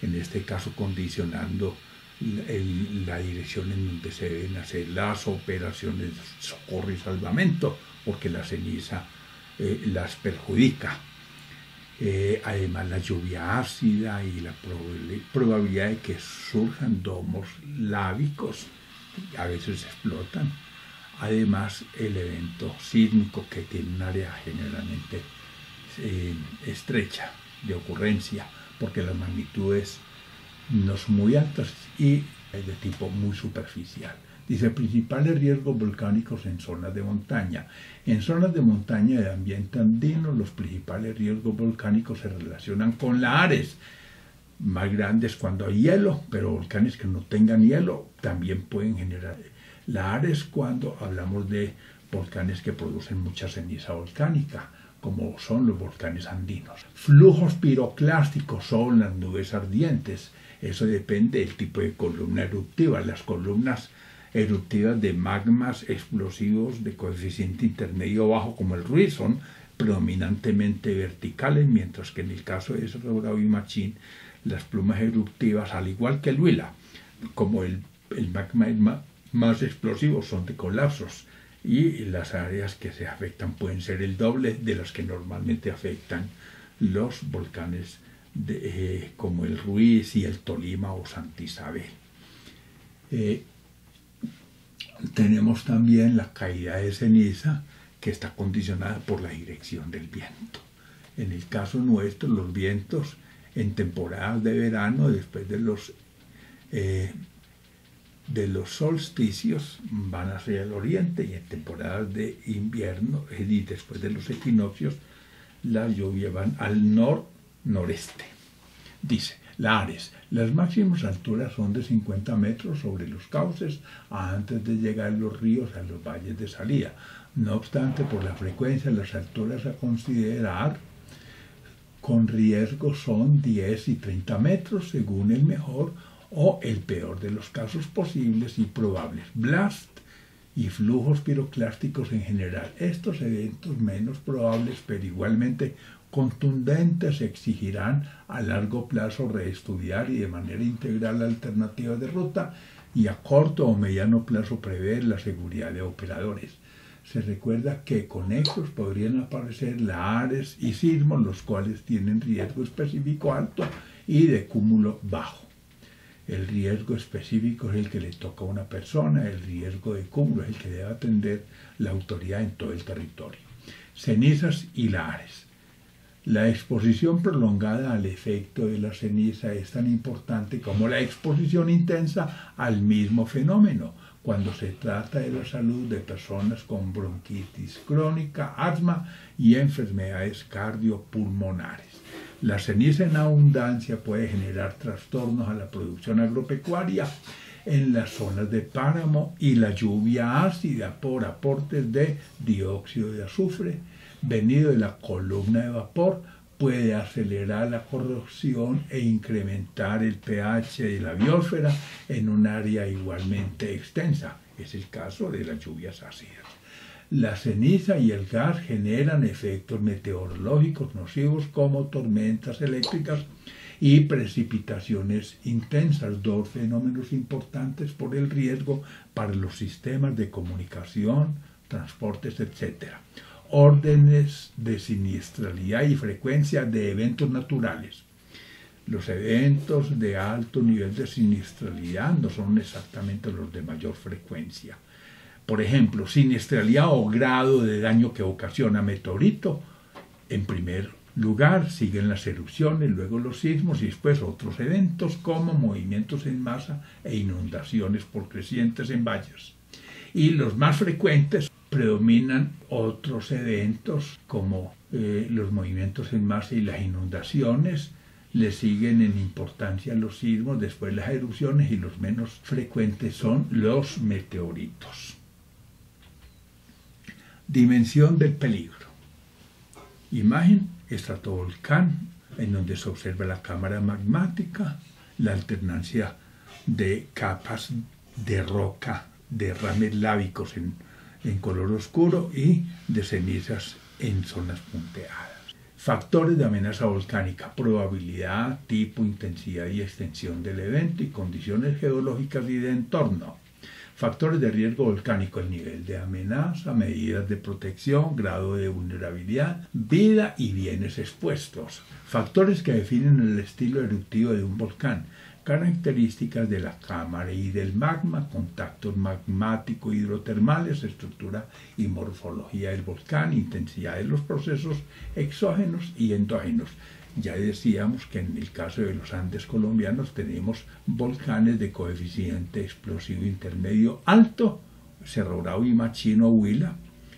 en este caso condicionando la dirección en donde se deben hacer las operaciones de socorro y salvamento, porque la ceniza las perjudica. Además, la lluvia ácida y la probabilidad de que surjan domos lábicos, a veces explotan. Además, el evento sísmico, que tiene un área generalmente estrecha de ocurrencia, porque las magnitudes no son muy altas y es de tipo muy superficial. Dice, principales riesgos volcánicos en zonas de montaña. En zonas de montaña de ambiente andino, los principales riesgos volcánicos se relacionan con la Ares, más grandes cuando hay hielo, pero volcanes que no tengan hielo también pueden generar la Ares cuando hablamos de volcanes que producen mucha ceniza volcánica, como son los volcanes andinos. Flujos piroclásticos son las nubes ardientes. Eso depende del tipo de columna eruptiva. Las columnas eruptivas de magmas explosivos de coeficiente intermedio bajo, como el Ruiz, son predominantemente verticales, mientras que en el caso de Bravo y Machín, las plumas eruptivas, al igual que el Huila, como el magma es más explosivo, son de colapsos, y las áreas que se afectan pueden ser el doble de las que normalmente afectan los volcanes como el Ruiz y el Tolima o Santa Isabel. Tenemos también la caída de ceniza, que está condicionada por la dirección del viento. En el caso nuestro, los vientos en temporadas de verano, después de los solsticios, van hacia el oriente, y en temporadas de invierno, es decir, después de los equinoccios, las lluvias van al nor-noreste. Dice, la Ares, las máximas alturas son de 50 metros sobre los cauces antes de llegar los ríos a los valles de salida. No obstante, por la frecuencia, las alturas a considerar con riesgo son 10 y 30 metros según el mejor o el peor de los casos posibles y probables. Blast y flujos piroclásticos en general. Estos eventos menos probables, pero igualmente contundentes, exigirán a largo plazo reestudiar y de manera integral alternativas de ruta, y a corto o mediano plazo prever la seguridad de operadores. Se recuerda que conexos podrían aparecer la Ares y sismos, los cuales tienen riesgo específico alto y de cúmulo bajo. El riesgo específico es el que le toca a una persona, el riesgo de cúmulo es el que debe atender la autoridad en todo el territorio. Cenizas y la Ares. La exposición prolongada al efecto de la ceniza es tan importante como la exposición intensa al mismo fenómeno cuando se trata de la salud de personas con bronquitis crónica, asma y enfermedades cardiopulmonares. La ceniza en abundancia puede generar trastornos a la producción agropecuaria en las zonas de páramo y la lluvia ácida por aportes de dióxido de azufre venido de la columna de vapor puede acelerar la corrosión e incrementar el pH de la biosfera en un área igualmente extensa. Es el caso de las lluvias ácidas. La ceniza y el gas generan efectos meteorológicos nocivos como tormentas eléctricas y precipitaciones intensas, dos fenómenos importantes por el riesgo para los sistemas de comunicación, transportes, etc., órdenes de siniestralidad y frecuencia de eventos naturales. Los eventos de alto nivel de siniestralidad no son exactamente los de mayor frecuencia. Por ejemplo, siniestralidad o grado de daño que ocasiona meteorito. En primer lugar siguen las erupciones, luego los sismos y después otros eventos como movimientos en masa e inundaciones por crecientes en valles. Y los más frecuentes predominan otros eventos como los movimientos en masa y las inundaciones. Le siguen en importancia los sismos, después las erupciones, y los menos frecuentes son los meteoritos. Dimensión del peligro. Imagen, estratovolcán, en donde se observa la cámara magmática, la alternancia de capas de roca, derrames lávicos en color oscuro y de cenizas en zonas punteadas. Factores de amenaza volcánica: probabilidad, tipo, intensidad y extensión del evento y condiciones geológicas y de entorno. Factores de riesgo volcánico: el nivel de amenaza, medidas de protección, grado de vulnerabilidad, vida y bienes expuestos. Factores que definen el estilo eruptivo de un volcán, características de la cámara y del magma, contactos magmáticos hidrotermales, estructura y morfología del volcán, intensidad de los procesos exógenos y endógenos. Ya decíamos que en el caso de los Andes colombianos tenemos volcanes de coeficiente explosivo intermedio alto, Cerro Bravo y Machino, Huila,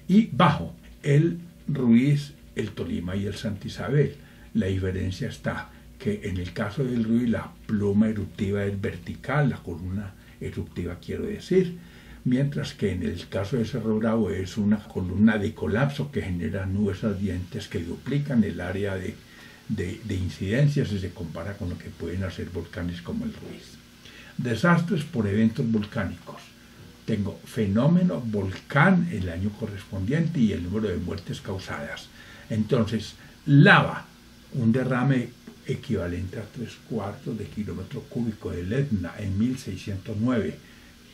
y bajo, el Ruiz, el Tolima y el Santa Isabel. La diferencia está que en el caso del Ruiz la pluma eruptiva es vertical, la columna eruptiva quiero decir, mientras que en el caso de Cerro Bravo es una columna de colapso que genera nubes ardientes que duplican el área de incidencia si se compara con lo que pueden hacer volcanes como el Ruiz. Desastres por eventos volcánicos. Tengo fenómeno, volcán, el año correspondiente y el número de muertes causadas. Entonces, lava, un derrame equivalente a 3/4 de kilómetro cúbico del Etna en 1609,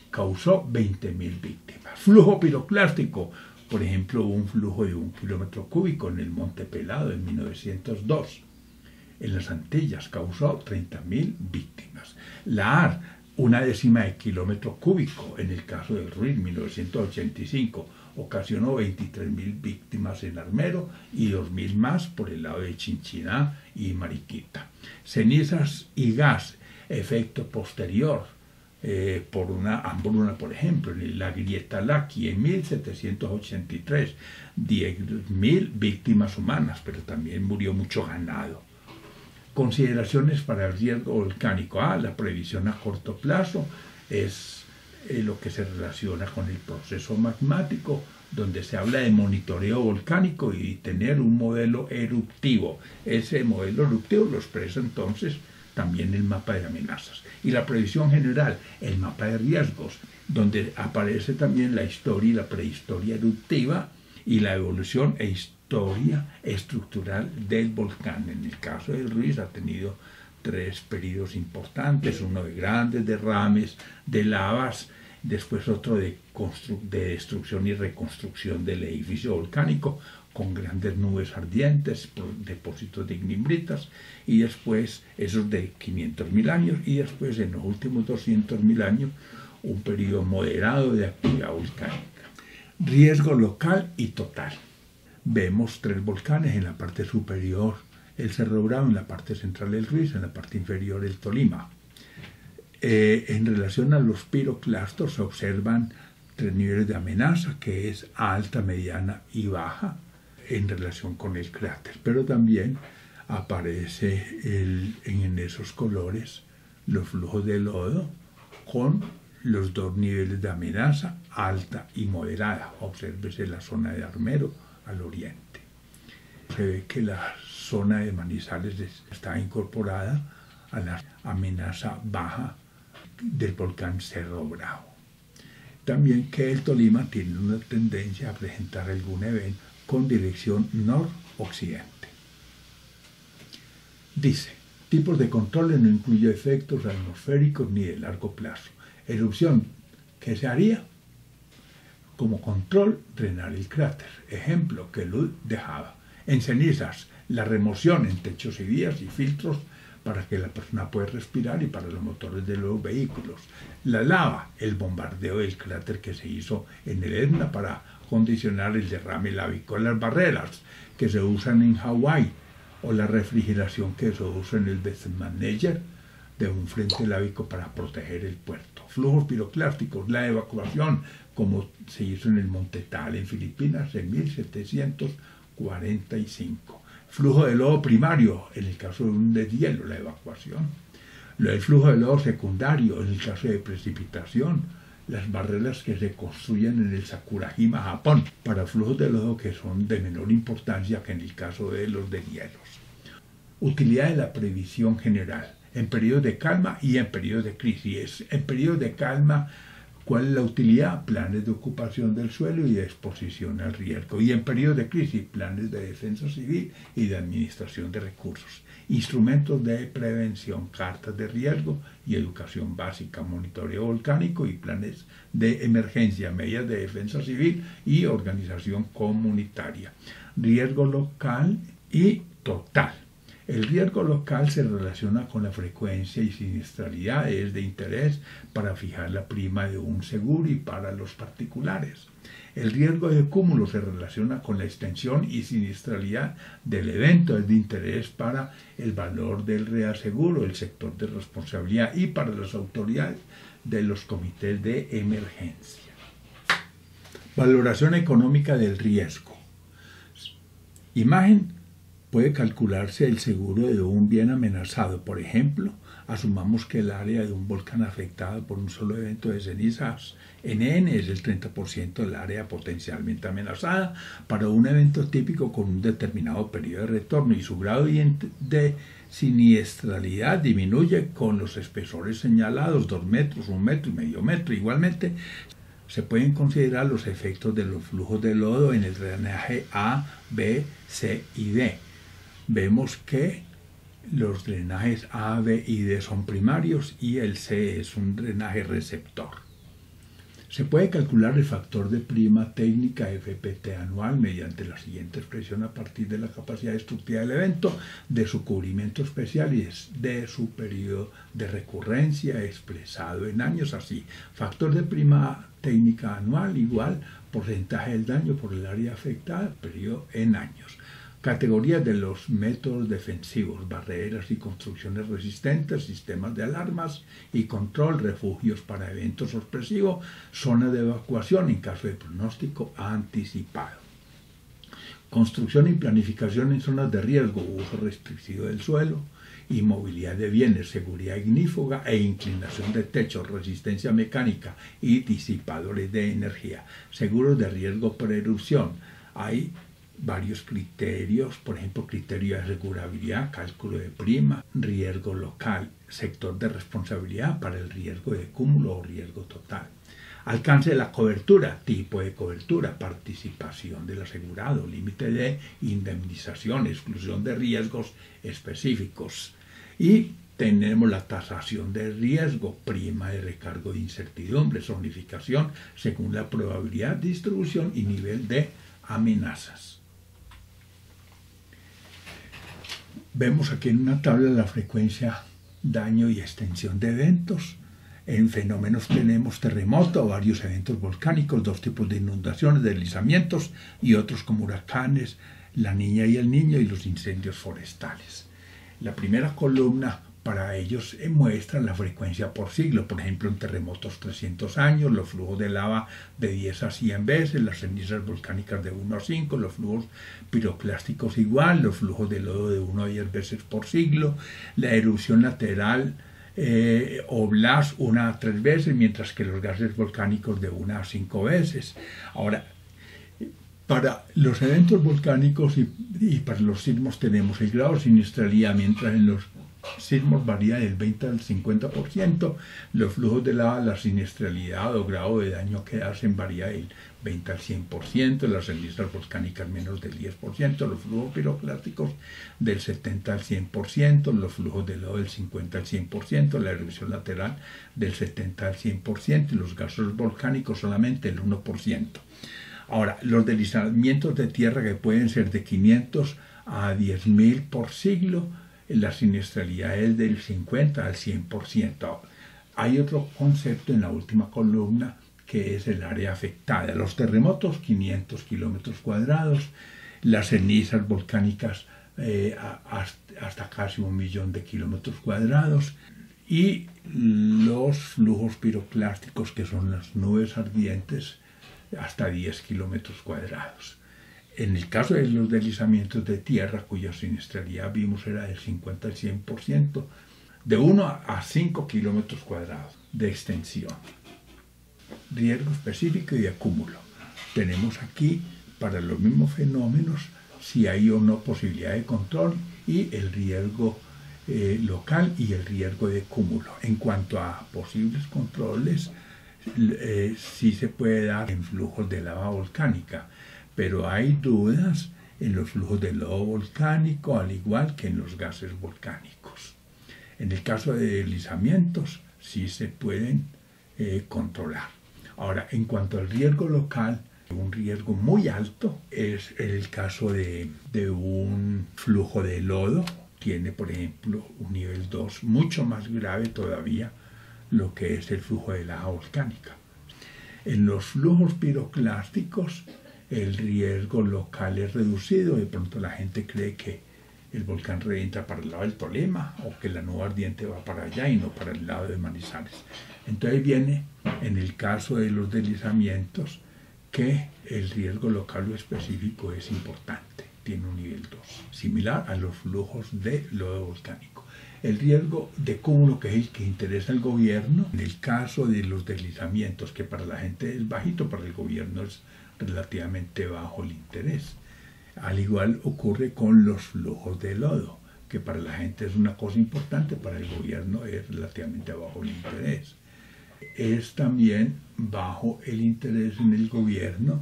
causó 20.000 víctimas. Flujo piroclástico, por ejemplo, un flujo de 1 kilómetro cúbico en el Monte Pelado en 1902. En las Antillas causó 30.000 víctimas. La AR, 1/10 de kilómetro cúbico en el caso del Ruiz, 1985, ocasionó 23.000 víctimas en Armero y 2.000 más por el lado de Chinchiná y Mariquita. Cenizas y gas, efecto posterior por una hambruna, por ejemplo, en la grieta Laki en 1783, 10.000 víctimas humanas, pero también murió mucho ganado. Consideraciones para el riesgo volcánico. La previsión a corto plazo es lo que se relaciona con el proceso magmático, donde se habla de monitoreo volcánico y tener un modelo eruptivo. Ese modelo eruptivo lo expresa entonces también el mapa de amenazas. Y la previsión general, el mapa de riesgos, donde aparece también la historia y la prehistoria eruptiva y la evolución e historia estructural del volcán. En el caso del Ruiz ha tenido 3 periodos importantes, uno de grandes derrames de lavas, después otro de destrucción y reconstrucción del edificio volcánico con grandes nubes ardientes, depósitos de ignimbritas, y después esos de 500.000 años, y después en los últimos 200.000 años un periodo moderado de actividad volcánica. Riesgo local y total. Vemos 3 volcanes en la parte superior, el Cerro Bravo, en la parte central el Ruiz, en la parte inferior el Tolima. En relación a los piroclastos se observan 3 niveles de amenaza, que es alta, mediana y baja, en relación con el cráter. Pero también aparece en esos colores los flujos de lodo con los 2 niveles de amenaza, alta y moderada. Obsérvese la zona de Armero al oriente. Se ve que la zona de Manizales está incorporada a la amenaza baja del volcán Cerro Bravo. También que el Tolima tiene una tendencia a presentar algún evento con dirección noroccidente. Dice, tipos de controles: no incluye efectos atmosféricos ni de largo plazo. Erupción, ¿qué se haría? Como control, drenar el cráter. Ejemplo, que Luz dejaba. En cenizas, la remoción en techos y vías y filtros para que la persona pueda respirar y para los motores de los vehículos. La lava, el bombardeo del cráter que se hizo en el Etna para condicionar el derrame lávico. Las barreras que se usan en Hawái o la refrigeración que se usa en el Bethmaneger de un frente lábico para proteger el puerto. Flujos piroclásticos, la evacuación, como se hizo en el Montetal, en Filipinas, en 1745. Flujo de lodo primario, en el caso de un deshielo, la evacuación. El flujo de lodo secundario, en el caso de precipitación, las barreras que se construyen en el Sakurajima, Japón, para flujos de lodo que son de menor importancia que en el caso de los deshielos. Utilidad de la previsión general, en periodos de calma y en periodos de crisis. En periodos de calma, ¿cuál es la utilidad? Planes de ocupación del suelo y de exposición al riesgo. Y en periodos de crisis, planes de defensa civil y de administración de recursos. Instrumentos de prevención, cartas de riesgo y educación básica, monitoreo volcánico y planes de emergencia, medidas de defensa civil y organización comunitaria. Riesgo local y total. El riesgo local se relaciona con la frecuencia y siniestralidad, es de interés para fijar la prima de un seguro y para los particulares. El riesgo de cúmulo se relaciona con la extensión y siniestralidad del evento, es de interés para el valor del reaseguro, el sector de responsabilidad y para las autoridades de los comités de emergencia. Valoración económica del riesgo. Imagen. Puede calcularse el seguro de un bien amenazado. Por ejemplo, asumamos que el área de un volcán afectado por un solo evento de cenizas NN es el 30% del área potencialmente amenazada para un evento típico con un determinado periodo de retorno, y su grado de siniestralidad disminuye con los espesores señalados, 2 metros, 1 metro y medio metro. Igualmente, se pueden considerar los efectos de los flujos de lodo en el drenaje A, B, C y D. Vemos que los drenajes A, B y D son primarios y el C es un drenaje receptor. Se puede calcular el factor de prima técnica FPT anual mediante la siguiente expresión a partir de la capacidad destructiva del evento, de su cubrimiento especial y de su periodo de recurrencia expresado en años. Así, factor de prima técnica anual igual porcentaje del daño por el área afectada, periodo en años. Categorías de los métodos defensivos, barreras y construcciones resistentes, sistemas de alarmas y control, refugios para eventos sorpresivos, zona de evacuación en caso de pronóstico anticipado. Construcción y planificación en zonas de riesgo, uso restrictivo del suelo, inmovilidad de bienes, seguridad ignífuga e inclinación de techos, resistencia mecánica y disipadores de energía. Seguros de riesgo por erupción. Hay varios criterios, por ejemplo, criterio de asegurabilidad, cálculo de prima, riesgo local, sector de responsabilidad para el riesgo de cúmulo o riesgo total. Alcance de la cobertura, tipo de cobertura, participación del asegurado, límite de indemnización, exclusión de riesgos específicos. Y tenemos la tasación de riesgo, prima de recargo de incertidumbre, zonificación según la probabilidad, distribución y nivel de amenazas. Vemos aquí en una tabla la frecuencia, daño y extensión de eventos. En fenómenos tenemos terremoto, varios eventos volcánicos, dos tipos de inundaciones, deslizamientos y otros como huracanes, la niña y el niño y los incendios forestales. La primera columna para ellos muestra la frecuencia por siglo. Por ejemplo, en terremotos 300 años, los flujos de lava de 10 a 100 veces, las cenizas volcánicas de 1 a 5, los flujos piroclásticos igual, los flujos de lodo de 1 a 10 veces por siglo, la erupción lateral o blast 1 a 3 veces, mientras que los gases volcánicos de 1 a 5 veces. Ahora, para los eventos volcánicos y para los sismos tenemos el grado de siniestralidad, mientras en los sismos varía del 20 al 50%, los flujos de lava, la siniestralidad o grado de daño que hacen varía del 20 al 100%, las cenizas volcánicas menos del 10%, los flujos piroclásticos del 70 al 100%, los flujos de lodo del 50 al 100%, la erupción lateral del 70 al 100% y los gases volcánicos solamente el 1%. Ahora, los deslizamientos de tierra que pueden ser de 500 a 10.000 por siglo, la siniestralidad es del 50 al 100%. Hay otro concepto en la última columna que es el área afectada. Los terremotos, 500 kilómetros cuadrados, las cenizas volcánicas hasta casi 1 millón de kilómetros cuadrados y los flujos piroclásticos, que son las nubes ardientes, hasta 10 kilómetros cuadrados. En el caso de los deslizamientos de tierra, cuya siniestralidad vimos era del 50 al 100%, de 1 a 5 kilómetros cuadrados de extensión. Riesgo específico y de acúmulo. Tenemos aquí, para los mismos fenómenos, si hay o no posibilidad de control, y el riesgo local y el riesgo de cúmulo. En cuanto a posibles controles, sí se puede dar en flujos de lava volcánica, pero hay dudas en los flujos de lodo volcánico, al igual que en los gases volcánicos. En el caso de deslizamientos, sí se pueden controlar. Ahora, en cuanto al riesgo local, un riesgo muy alto es el caso de un flujo de lodo. Tiene, por ejemplo, un nivel 2 mucho más grave todavía lo que es el flujo de lava volcánica. En los flujos piroclásticos, el riesgo local es reducido. De pronto la gente cree que el volcán revienta para el lado del Tolima o que la nube ardiente va para allá y no para el lado de Manizales. Entonces viene, en el caso de los deslizamientos, que el riesgo local o específico es importante, tiene un nivel 2, similar a los flujos de lodo volcánico. El riesgo de cúmulo, que es el que interesa al gobierno, en el caso de los deslizamientos, que para la gente es bajito, para el gobierno es relativamente bajo el interés. Al igual ocurre con los flujos de lodo, que para la gente es una cosa importante, para el gobierno es relativamente bajo el interés. Es también bajo el interés en el gobierno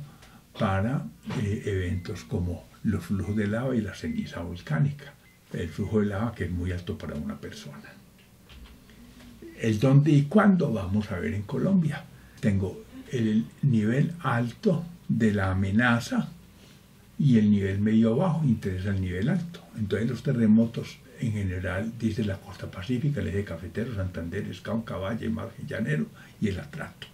para eventos como los flujos de lava y la ceniza volcánica. El flujo de lava, que es muy alto para una persona. El dónde y cuándo vamos a ver en Colombia. Tengo el nivel alto de la amenaza y el nivel medio bajo interesa el nivel alto. Entonces los terremotos en general, dice la costa pacífica, el eje cafetero, Santander, Cauca, Valle, Margen Llanero y el Atrato.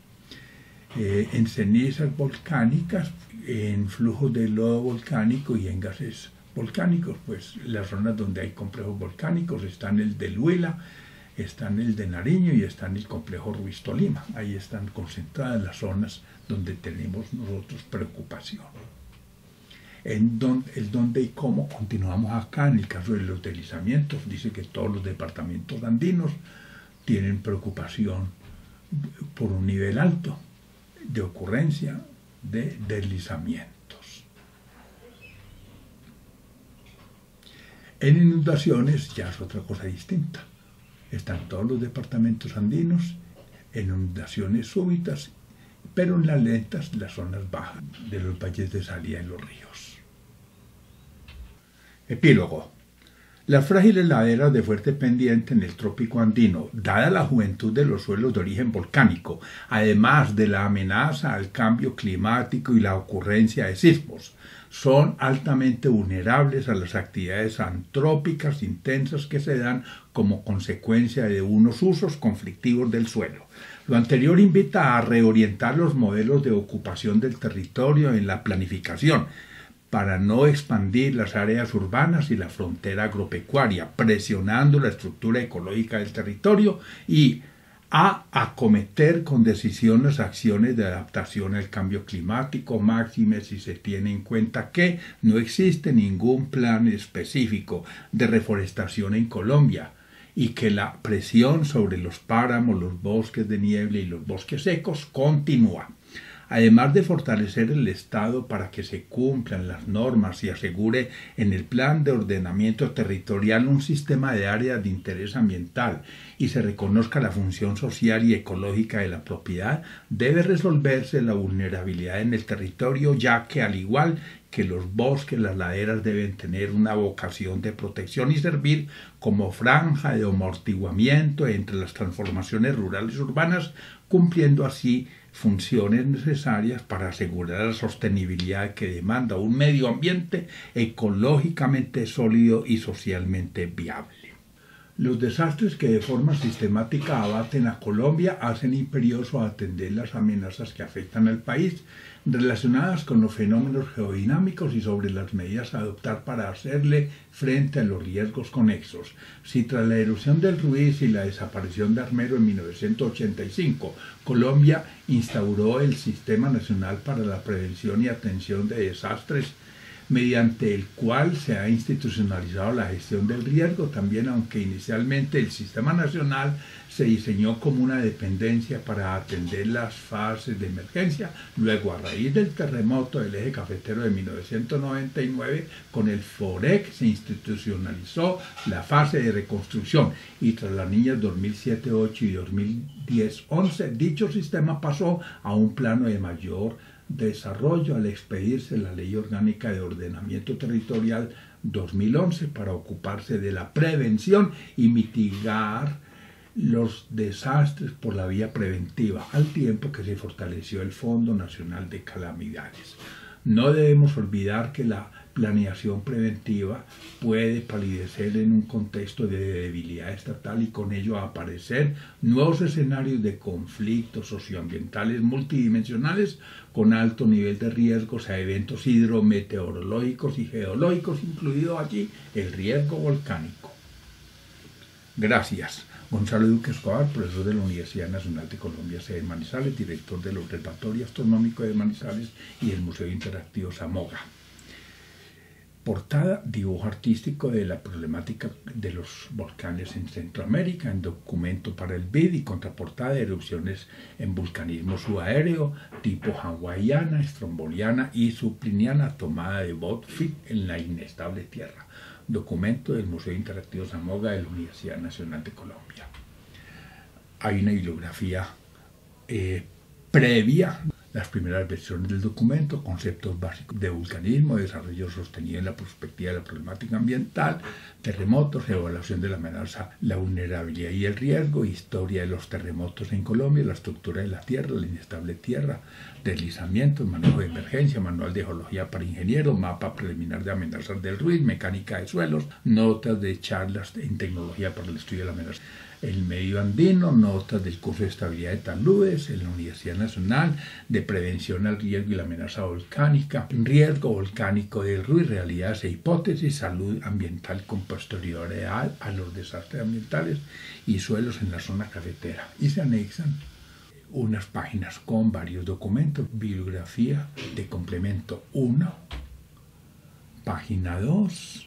En cenizas volcánicas, en flujos de lodo volcánico y en gases volcánicos, pues las zonas donde hay complejos volcánicos están el de Huila, están el de Nariño y están el complejo Ruiz Tolima. Ahí están concentradas las zonas donde tenemos nosotros preocupación. El dónde y cómo continuamos acá. En el caso de los deslizamientos, dice que todos los departamentos andinos tienen preocupación por un nivel alto de ocurrencia de deslizamientos. En inundaciones ya es otra cosa distinta. Están todos los departamentos andinos en inundaciones súbitas, pero en las lentas, las zonas bajas de los valles de salida en los ríos. Epílogo. Las frágiles laderas de fuerte pendiente en el trópico andino, dada la juventud de los suelos de origen volcánico, además de la amenaza al cambio climático y la ocurrencia de sismos, son altamente vulnerables a las actividades antrópicas intensas que se dan como consecuencia de unos usos conflictivos del suelo. Lo anterior invita a reorientar los modelos de ocupación del territorio en la planificación, para no expandir las áreas urbanas y la frontera agropecuaria, presionando la estructura ecológica del territorio, y a acometer con decisión las acciones de adaptación al cambio climático, máxime si se tiene en cuenta que no existe ningún plan específico de reforestación en Colombia y que la presión sobre los páramos, los bosques de niebla y los bosques secos continúa. Además de fortalecer el Estado para que se cumplan las normas y asegure en el plan de ordenamiento territorial un sistema de áreas de interés ambiental y se reconozca la función social y ecológica de la propiedad, debe resolverse la vulnerabilidad en el territorio, ya que al igual que los bosques, las laderas deben tener una vocación de protección y servir como franja de amortiguamiento entre las transformaciones rurales y urbanas, cumpliendo así funciones necesarias para asegurar la sostenibilidad que demanda un medio ambiente ecológicamente sólido y socialmente viable. Los desastres que de forma sistemática abaten a Colombia hacen imperioso atender las amenazas que afectan al país relacionadas con los fenómenos geodinámicos y sobre las medidas a adoptar para hacerle frente a los riesgos conexos. Si tras la erupción del Ruiz y la desaparición de Armero en 1985, Colombia instauró el Sistema Nacional para la Prevención y Atención de Desastres, mediante el cual se ha institucionalizado la gestión del riesgo, también aunque inicialmente el Sistema Nacional se diseñó como una dependencia para atender las fases de emergencia. Luego, a raíz del terremoto del Eje Cafetero de 1999, con el FOREC se institucionalizó la fase de reconstrucción y tras las niñas 2007-2008 y 2010-2011, dicho sistema pasó a un plano de mayor desarrollo al expedirse la Ley Orgánica de Ordenamiento Territorial 2011 para ocuparse de la prevención y mitigar los desastres por la vía preventiva, al tiempo que se fortaleció el Fondo Nacional de Calamidades. No debemos olvidar que la planeación preventiva puede palidecer en un contexto de debilidad estatal y con ello aparecer nuevos escenarios de conflictos socioambientales multidimensionales con alto nivel de riesgos a eventos hidrometeorológicos y geológicos, incluido allí el riesgo volcánico. Gracias. Gonzalo Duque Escobar, profesor de la Universidad Nacional de Colombia, sede de Manizales, director del Observatorio Astronómico de Manizales y del Museo Interactivo Samoga. Portada, dibujo artístico de la problemática de los volcanes en Centroamérica, en documento para el BID y contraportada de erupciones en vulcanismo subaéreo, tipo hawaiana, estromboliana y supliniana, tomada de Botfit en la inestable tierra. Documento del Museo Interactivo Samoga de la Universidad Nacional de Colombia. Hay una bibliografía previa. Las primeras versiones del documento, conceptos básicos de vulcanismo, desarrollo sostenido en la perspectiva de la problemática ambiental, terremotos, evaluación de la amenaza, la vulnerabilidad y el riesgo, historia de los terremotos en Colombia, la estructura de la tierra, la inestable tierra, deslizamientos, manejo de emergencia, manual de geología para ingenieros, mapa preliminar de amenazas del Ruiz, mecánica de suelos, notas de charlas en tecnología para el estudio de la amenaza. El medio andino, notas del curso de estabilidad de taludes en la Universidad Nacional de Prevención al Riesgo y la Amenaza Volcánica, riesgo volcánico del Ruiz, realidades e hipótesis, salud ambiental con posterioridad a los desastres ambientales y suelos en la zona cafetera. Y se anexan unas páginas con varios documentos, bibliografía de complemento 1, página 2,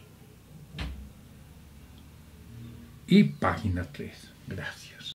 y página 3. Gracias.